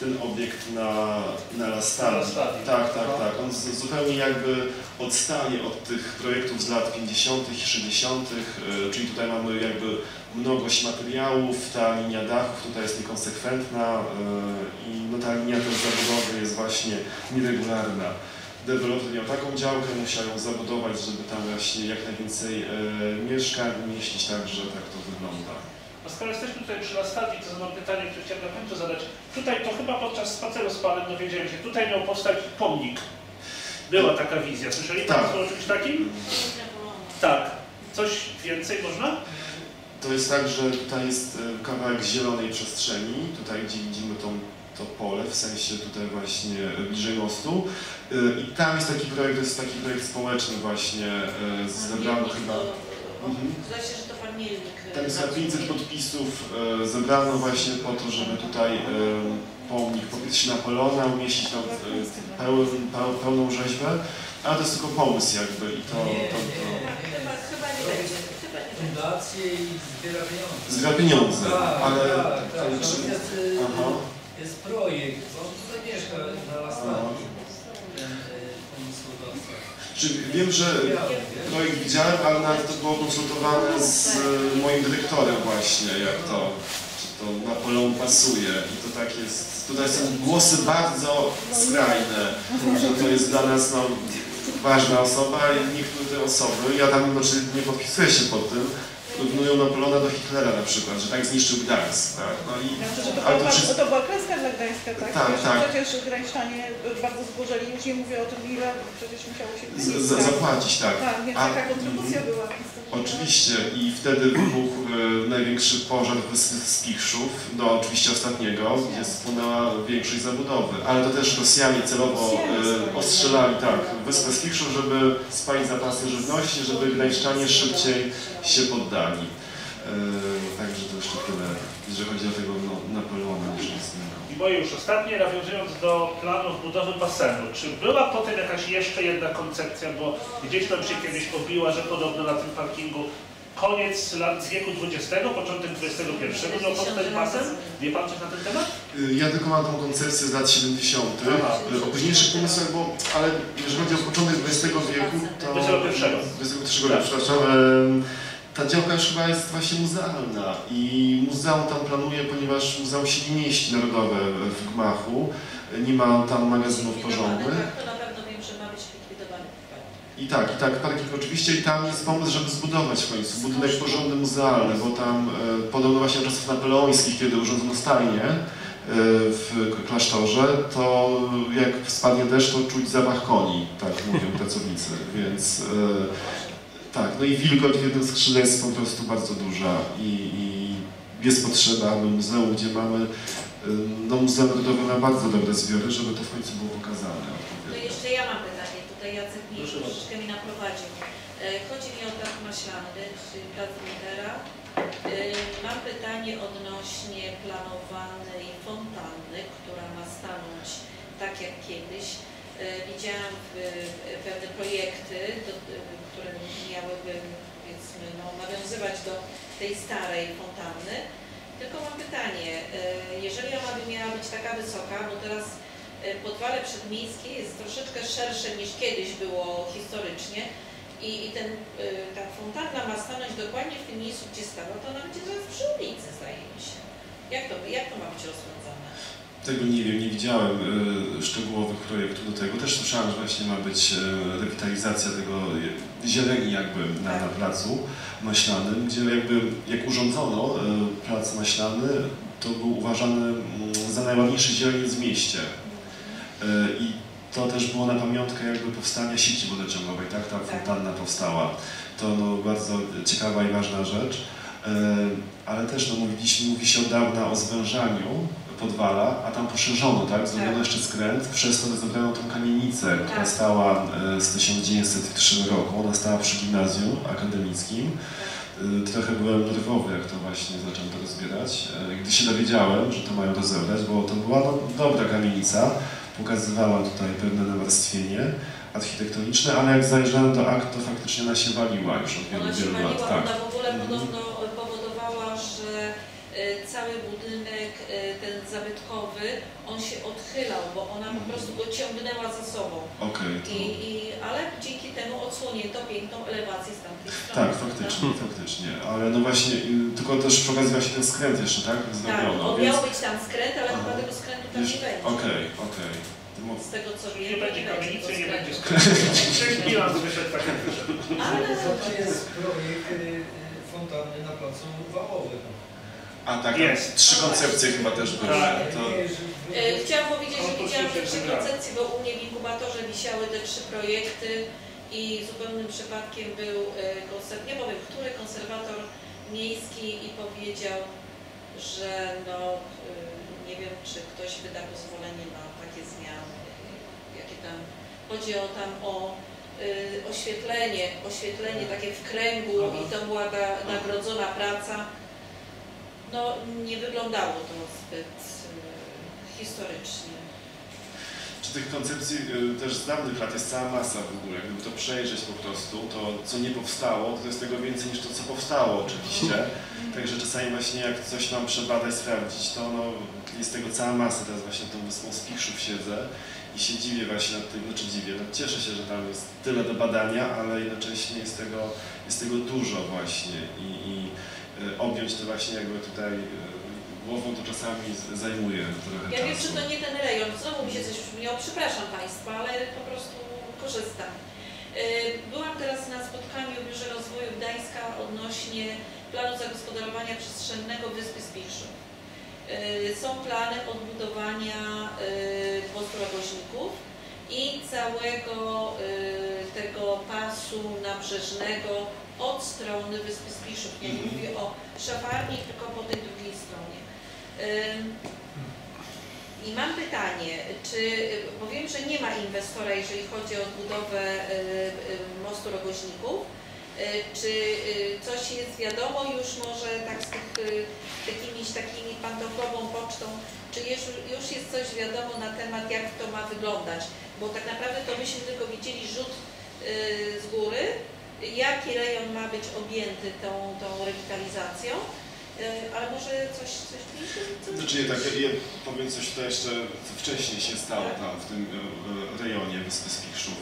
ten obiekt na, na Lastali. Tak, tak, tak. On z, zupełnie jakby odstanie od tych projektów z lat pięćdziesiątych i sześćdziesiątych, yy, czyli tutaj mamy jakby mnogość materiałów, ta linia dachów tutaj jest niekonsekwentna yy, i no ta linia też zabudowy jest właśnie nieregularna. Deweloper miał taką działkę, musiał ją zabudować, żeby tam właśnie jak najwięcej yy, mieszkań umieścić, także tak to wygląda. A skoro jesteśmy tutaj przy Lastadii, to mam pytanie, które chciałem na końcu zadać. Tutaj to chyba podczas spaceru z Panem dowiedziałem się, tutaj miał powstać pomnik. Była taka wizja. Słyszeli tak. Państwo o czymś takim? Tak. Coś więcej można? To jest tak, że tutaj jest kawałek zielonej przestrzeni, tutaj gdzie widzimy tą, to pole, w sensie tutaj właśnie bliżej mostu. I tam jest taki projekt, to jest taki projekt społeczny właśnie, zebrano chyba... Mhm. Zdaje się, że to Palmiernik. Tam jest na pięćset podpisów e, zebrano właśnie po to, żeby tutaj e, pomnik się Napoleona umieścić tam e, pełen, peł, pełną rzeźbę, ale to jest tylko pomysł jakby i to... Nie, to, to... Chyba, chyba nie będzie. Chyba nie będzie. Fundacje i zbiera pieniądze. Zbiera pieniądze, tak, ale... Tak, tak. Czy... Jest, Aha. jest projekt, bo on tutaj mieszka na Lastadii. Czy wiem, że projekt widziałem, ale nawet to było konsultowane z moim dyrektorem właśnie, jak to, czy to Napoleon pasuje. I to tak jest, tutaj są głosy bardzo skrajne, że to jest dla nas no, ważna osoba i niektóre osoby, ja tam znaczy, nie podpisuję się pod tym, porównują Napoleona do Hitlera na przykład, że tak zniszczył Gdańsk. Tak? No i, znaczy, to, ale była, to, przy... to była kreska dla Gdańska, tak? Tak, wiesz, tak. Przecież Gdańszczanie bardzo zgłorzeli, już nie mówię o tym, ile przecież musiało się... Z, tak? Zapłacić, tak. Tak, więc taka kontrybucja była. Istotnie, oczywiście tak? I wtedy wybuchł y, największy pożar w Spichrzów, do oczywiście ostatniego, gdzie spłonęła większość zabudowy, ale to też Rosjanie celowo y, ostrzelali tak, wyspę Spichrzów, żeby spalić zapasy żywności, żeby Gdańszczanie szybciej się poddali. Yy, także to jeszcze tyle, jeżeli chodzi o tego no, Napoleona. I moje już ostatnie, nawiązując do planów budowy basenu. Czy była potem jakaś jeszcze jedna koncepcja, bo gdzieś tam się kiedyś pobiła, że podobno na tym parkingu koniec lat z wieku dwudziestego, początek dwudziestego pierwszego miał powstać basen? Wie Pan coś na ten temat? Ja tylko mam tą koncepcję z lat siedemdziesiątych. O późniejszych pomysłach, bo ale jeżeli chodzi o początek dwudziestego wieku, to... dwudziestego pierwszego. dwudziestego pierwszego. Ta działka już chyba jest właśnie muzealna i muzeum tam planuje, ponieważ muzeum się nie mieści narodowe w gmachu, nie ma tam magazynów porządnych. Na pewno wiem, że ma być likwidowany. I tak, i tak, parking oczywiście, i tam jest pomysł, żeby zbudować w końcu budynek porządny muzealny, bo tam y, podobno właśnie do czasów napoleońskich, kiedy urządzono stajnie y, w klasztorze, to jak spadnie deszcz, to czuć zapach koni, tak mówią pracownicy, więc y, tak, no i wilgoć w jednym skrzydle jest po prostu bardzo duża i, i jest potrzeba, aby muzeum, gdzie mamy, y, no muzeum narodowe ma bardzo dobre zbiory, żeby to w końcu było pokazane. No jeszcze ja mam pytanie. Jacek Miłosz troszeczkę mi naprowadził. Chodzi mi o tak Maślandy, czyli plac Litera. Mam pytanie odnośnie planowanej fontanny, która ma stanąć tak jak kiedyś. Widziałam pewne projekty, które miałyby, powiedzmy, no, nawiązywać do tej starej fontanny. Tylko mam pytanie, jeżeli ona by miała być taka wysoka, bo teraz Podwale Przedmiejskie jest troszeczkę szersze niż kiedyś było historycznie i, i ten, ta fontanna ma stanąć dokładnie w tym miejscu, gdzie stała, to ona będzie teraz przy ulicy, zdaje mi się. Jak to, jak to ma być rozwiązane? Tego nie wiem, nie widziałem y, szczegółowych projektów do tego. Też słyszałem, że właśnie ma być y, rewitalizacja tego y, zieleni jakby na, na placu Maślanym, gdzie jakby jak urządzono y, plac Maślany, to był uważany y, za najładniejszy zieleniec w mieście. I to też było na pamiątkę jakby powstania sieci wodociągowej, tak? Ta fontanna powstała. To no bardzo ciekawa i ważna rzecz, ale też no, mówiliśmy, mówi się od dawna o zwężaniu Podwala, a tam poszerzono, tak? Zrobiono jeszcze skręt, przez to zabrano tą kamienicę, która stała z tysiąc dziewięćset trzy roku, ona stała przy gimnazjum akademickim. Trochę byłem nerwowy, jak to właśnie zacząłem to rozbierać, gdy się dowiedziałem, że to mają rozebrać, bo to była no, dobra kamienica. Pokazywała tutaj pewne nawarstwienie architektoniczne, ale jak zajrzałem do akt, to faktycznie ona się waliła już od wielu, wielu lat. Ona tak. W ogóle podobno powodowała, że cały budynek, ten zabytkowy, on się odchylał, bo ona po prostu go ciągnęła za sobą. Okay, to... I, i, ale dzięki temu odsłonięto piękną elewację z tamtej strony. Tak, faktycznie, tak? faktycznie. Ale no właśnie, tylko też pokazywał się ten skręt jeszcze, tak? Zrobiono, tak, on więc... miał być tam skręt, ale aha, chyba tego skrętu tam nie będzie. Okej, okej. Z tego co wiem, nie będzie kamienica, nie będzie skrętu. Trzech bilans wyszedł, tak jak wyszedł. Ale to jest projekt fontanny na placu Wałowy. A tak, yes. trzy koncepcje chyba też były. To... Chciałam powiedzieć, że widziałam te trzy koncepcje, bo u mnie w inkubatorze wisiały te trzy projekty i zupełnym przypadkiem był koncept, nie powiem, który konserwator miejski i powiedział, że no nie wiem, czy ktoś wyda pozwolenie na takie zmiany, jakie tam, chodzi o tam o oświetlenie, oświetlenie takie w kręgu i to była ta nagrodzona praca. No, nie wyglądało to zbyt y, historycznie. Czy tych koncepcji y, też z dawnych lat jest cała masa w ogóle? Gdyby to przejrzeć po prostu, to co nie powstało, to jest tego więcej niż to, co powstało oczywiście. Mm. Także czasami właśnie jak coś mam przebadać, sprawdzić, to no, jest tego cała masa. Teraz właśnie tą wyspą Spichrzów siedzę i się dziwię właśnie nad tym, znaczy dziwię, no, cieszę się, że tam jest tyle do badania, ale jednocześnie jest tego, jest tego dużo właśnie. I, i objąć to właśnie jakby tutaj głową to czasami zajmuje trochę czasu. Ja wiem, że to nie ten rejon, znowu mi się coś przypomniało, przepraszam Państwa, ale po prostu korzystam. Byłam teraz na spotkaniu w Biurze Rozwoju Gdańska odnośnie planu zagospodarowania przestrzennego Wyspy Spichrzów. Są plany odbudowania dworu Rogoźników i całego tego pasu nabrzeżnego od strony Wyspy Spiszów. Ja nie mówię o szafarni, tylko po tej drugiej stronie. I mam pytanie, czy, bo wiem, że nie ma inwestora, jeżeli chodzi o odbudowę mostu Rogoźników, czy coś jest wiadomo już może tak z tych, jakimiś takimi pantoflową pocztą, czy już jest coś wiadomo na temat, jak to ma wyglądać? Bo tak naprawdę to myśmy tylko widzieli rzut z góry, jaki rejon ma być objęty tą, tą rewitalizacją, ale może coś mniejszego? Coś... Znaczy tak, ja powiem coś tutaj jeszcze, co wcześniej się stało tam w tym rejonie Wyspy Spichrzów.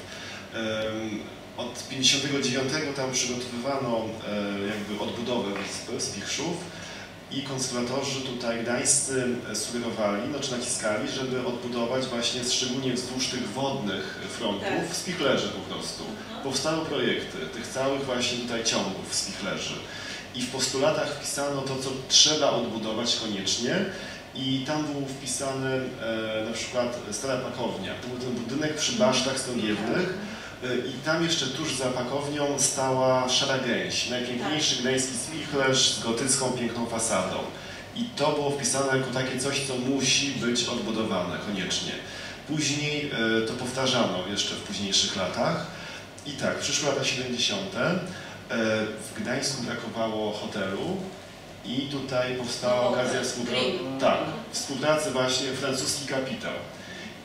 Od pięćdziesiątego dziewiątego tam przygotowywano jakby odbudowę Wyspy Spichrzów i konserwatorzy tutaj gdańscy sugerowali, znaczy naciskali, żeby odbudować właśnie szczególnie wzdłuż tych wodnych frontów, tak, spichlerzy po prostu. Mhm. Powstały projekty tych całych właśnie tutaj ciągów spichlerzy. I w postulatach wpisano to, co trzeba odbudować koniecznie. I tam był wpisany e, na przykład Stara Pakownia. To był ten budynek przy Basztach Stągiewnych. E, I tam jeszcze tuż za Pakownią stała Szara Gęś, najpiękniejszy gdański spichlerz z gotycką piękną fasadą. I to było wpisane jako takie coś, co musi być odbudowane koniecznie. Później e, to powtarzano jeszcze w późniejszych latach. I tak, przyszły lata siedemdziesiąte. E, w Gdańsku brakowało hotelu. I tutaj powstała okazja współpr... tak, współpracy właśnie francuski kapitał.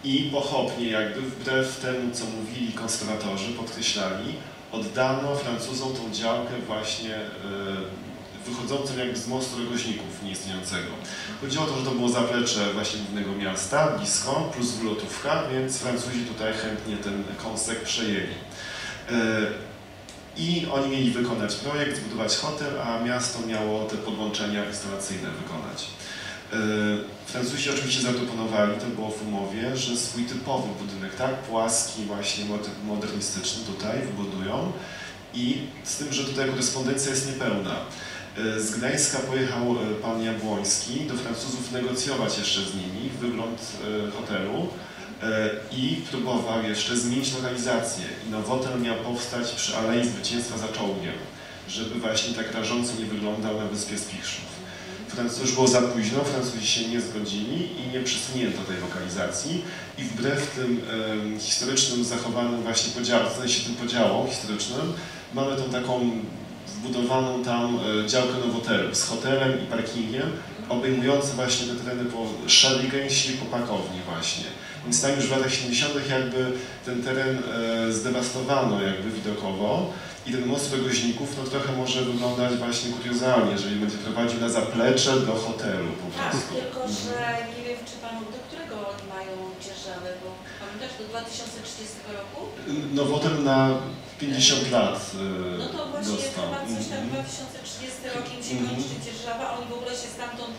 I pochopnie jakby wbrew temu, co mówili konserwatorzy, podkreślali, oddano Francuzom tą działkę właśnie yy, wychodzącą jakby z mostu Rogoźników nieistniejącego. Chodziło o to, że to było zaplecze właśnie głównego miasta, blisko, plus wylotówka, więc Francuzi tutaj chętnie ten kąsek przejęli. Yy, I oni mieli wykonać projekt, zbudować hotel, a miasto miało te podłączenia restauracyjne wykonać. Yy, Francuzi oczywiście zaproponowali, to było w umowie, że swój typowy budynek, tak, płaski, właśnie modernistyczny tutaj wybudują. I z tym, że tutaj korespondencja jest niepełna. Yy, z Gdańska pojechał pan Jabłoński do Francuzów negocjować jeszcze z nimi wygląd yy, hotelu. I próbował jeszcze zmienić lokalizację. I Novotel miał powstać przy Alei Zwycięstwa za Czołgiem, żeby właśnie tak rażąco nie wyglądał na Wyspie Spichrzów. To już było za późno, Francuzi się nie zgodzili i nie przesunięto tej lokalizacji. I wbrew tym e, historycznym zachowanym właśnie podziałom, w sensie tym podziałom historycznym, mamy tą taką wbudowaną tam działkę Novotelu z hotelem i parkingiem, obejmujący właśnie te tereny po Szarej Gęsi, po Pakowni właśnie. Więc tam już w latach siedemdziesiątych jakby ten teren e, zdewastowano jakby widokowo i ten most Rogoźników no trochę może wyglądać właśnie kuriozalnie, jeżeli będzie prowadził na zaplecze do hotelu po prostu. Tak, tylko że nie wiem, czy panu, do którego oni mają dzierżawę, bo pamiętasz, do dwa tysiące trzydziestego roku? No potem na pięćdziesiąt lat e, no to właśnie dostał. Chyba coś tam mm-hmm. dwa tysiące trzydziesty rok im się mm-hmm. kończy dzierżawa, a oni w ogóle się stamtąd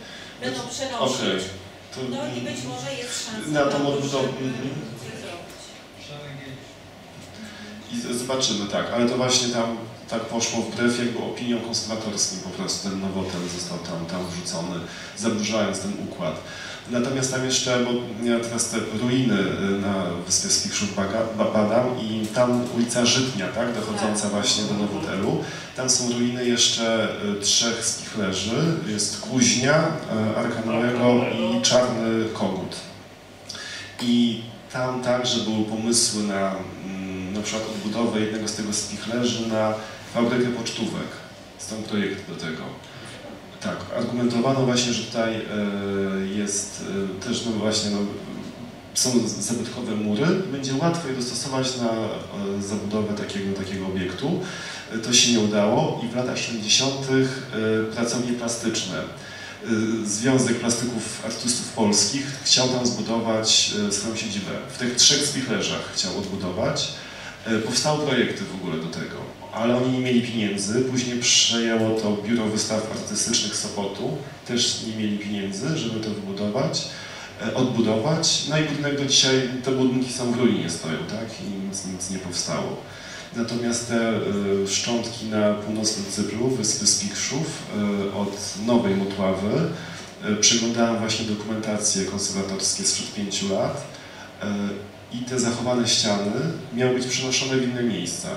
będą przenosić. Okay. To, no i być może jest szansa na tą odbudowę. I zobaczymy, tak, ale to właśnie tam tak poszło wbrew jakby opiniom konserwatorskim, po prostu ten Novotel został tam, tam wrzucony, zaburzając ten układ. Natomiast tam jeszcze, bo ja teraz te ruiny na Wyspie Spichrzów badam i tam ulica Żytnia, tak, dochodząca właśnie do Nowotelu. Tam są ruiny jeszcze trzech spichlerzy, jest Kuźnia, Arka Noego i Czarny Kogut. I tam także były pomysły na na przykład odbudowę jednego z tego spichlerzy na fabrykę pocztówek. Stąd projekt do tego. Tak, argumentowano właśnie, że tutaj y, jest y, też no właśnie, no, są zabytkowe mury, będzie łatwo je dostosować na y, zabudowę takiego, takiego obiektu. Y, to się nie udało i w latach siedemdziesiątych y, pracownie plastyczne. Y, Związek Plastyków Artystów Polskich chciał tam zbudować y, swoją siedzibę. W tych trzech spichlerzach chciał odbudować. Y, powstały projekty w ogóle do tego. Ale oni nie mieli pieniędzy, później przejęło to Biuro Wystaw Artystycznych Sopotu, też nie mieli pieniędzy, żeby to wybudować, odbudować. No i budynek do dzisiaj, te budynki są w ruinie stoją, tak, i nic, nic nie powstało. Natomiast te y, szczątki na północnym Cypru, Wyspy Spichrzów, y, od Nowej Motławy, y, przeglądałem właśnie dokumentacje konserwatorskie sprzed pięciu lat y, i te zachowane ściany miały być przenoszone w inne miejsca.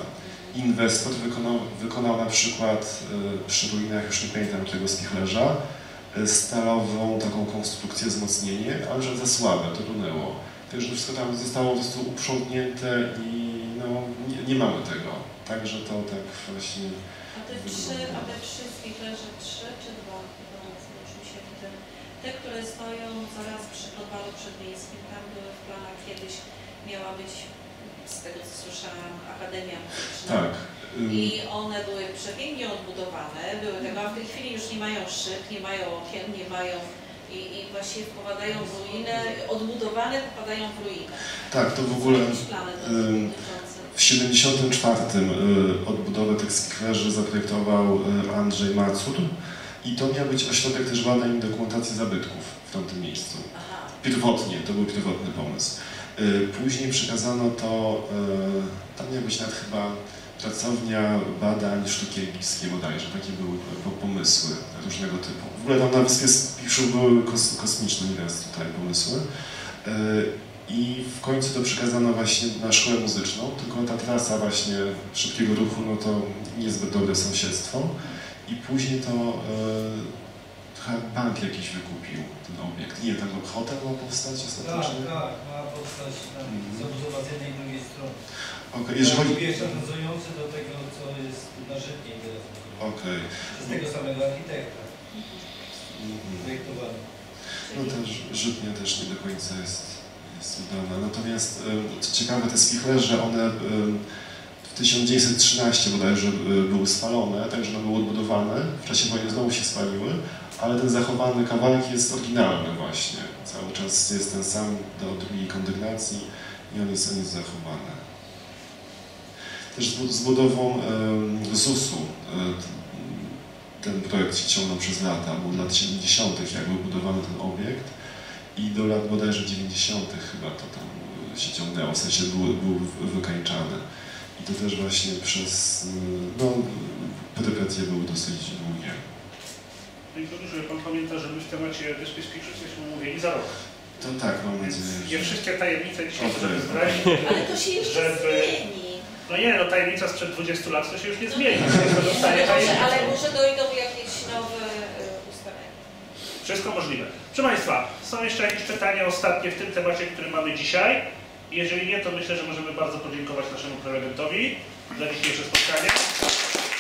Inwestor wykonał, wykonał na przykład y, przy ruinach, już nie pamiętam tego spichlerza, y, stalową taką konstrukcję, wzmocnienie, ale że za słabe, to runęło. Także wszystko tam zostało po prostu uprzątnięte i no, nie, nie mamy tego. Także to tak właśnie... A te trzy, a te trzy spichlerze, trzy czy dwa? No, znaczy mi się w tym. Te, które stoją zaraz przy Podwalu Przedmiejskim, tam były w planach kiedyś, miała być... z tego co słyszałam, Akademia Muzyczna. Tak. I one były przepięknie odbudowane, były tego, a w tej chwili już nie mają szyb, nie mają okien, nie mają i, i właściwie wpadają w ruinę, odbudowane popadają w ruinę. Tak, to w ogóle w siedemdziesiątym czwartym odbudowę tych spichlerzy zaprojektował Andrzej Macur. I to miał być ośrodek też badań i dokumentacji zabytków w tamtym miejscu. Pierwotnie, to był pierwotny pomysł. Później przekazano to, tam miała być nawet chyba pracownia badań sztuki egipskiej bodajże, takie były pomysły różnego typu. W ogóle tam na Wyspie Spiszu były kos, kosmiczne nieraz tutaj pomysły. I w końcu to przekazano właśnie na szkołę muzyczną, tylko ta trasa właśnie szybkiego ruchu, no to niezbyt dobre sąsiedztwo. I później to e, bank jakiś wykupił ten obiekt. Nie, tam hotel ma powstać ostatecznie? Tak, tak, ma powstać. Tak. Mm. Zabudowa z jednej i drugiej strony. Okay, jeżeli chodzi... nawiązujący do tego, co jest na Żydniej teraz. Okay. Z tego samego architekta. Mm. Projektowany. No też Żydnia też nie do końca jest, jest udana. Natomiast co ciekawe, te spichlerze, że one... tysiąc dziewięćset trzynaście bodajże były spalone, także one były odbudowane, w czasie wojny znowu się spaliły, ale ten zachowany kawałek jest oryginalny właśnie. Cały czas jest ten sam do drugiej kondygnacji i on jest, on jest zachowany. Też z budową zusu ten projekt się ciągnął przez lata, bo od lat siedemdziesiątych jak był budowany ten obiekt i do lat bodajże dziewięćdziesiątych chyba to tam się ciągnęło, w sensie był, był wykańczany. I to też właśnie przez, no, perypetie były dosyć długie. No i to dużo, że pan pamięta, że my w temacie Wyspy Spiszu jesteśmy mówili za rok. To tak, mam nadzieję. Nie wszystkie tajemnice dzisiaj sobie zdradzić. Ale to się jeszcze żeby... zmieni. No nie, no tajemnica sprzed dwudziestu lat to się już nie zmieni. No, zostaje no, może, ale może dojdą jakieś nowe ustalenia. Wszystko możliwe. Proszę Państwa, są jeszcze jakieś pytania ostatnie w tym temacie, który mamy dzisiaj? Jeżeli nie, to myślę, że możemy bardzo podziękować naszemu prelegentowi za dzisiejsze spotkanie.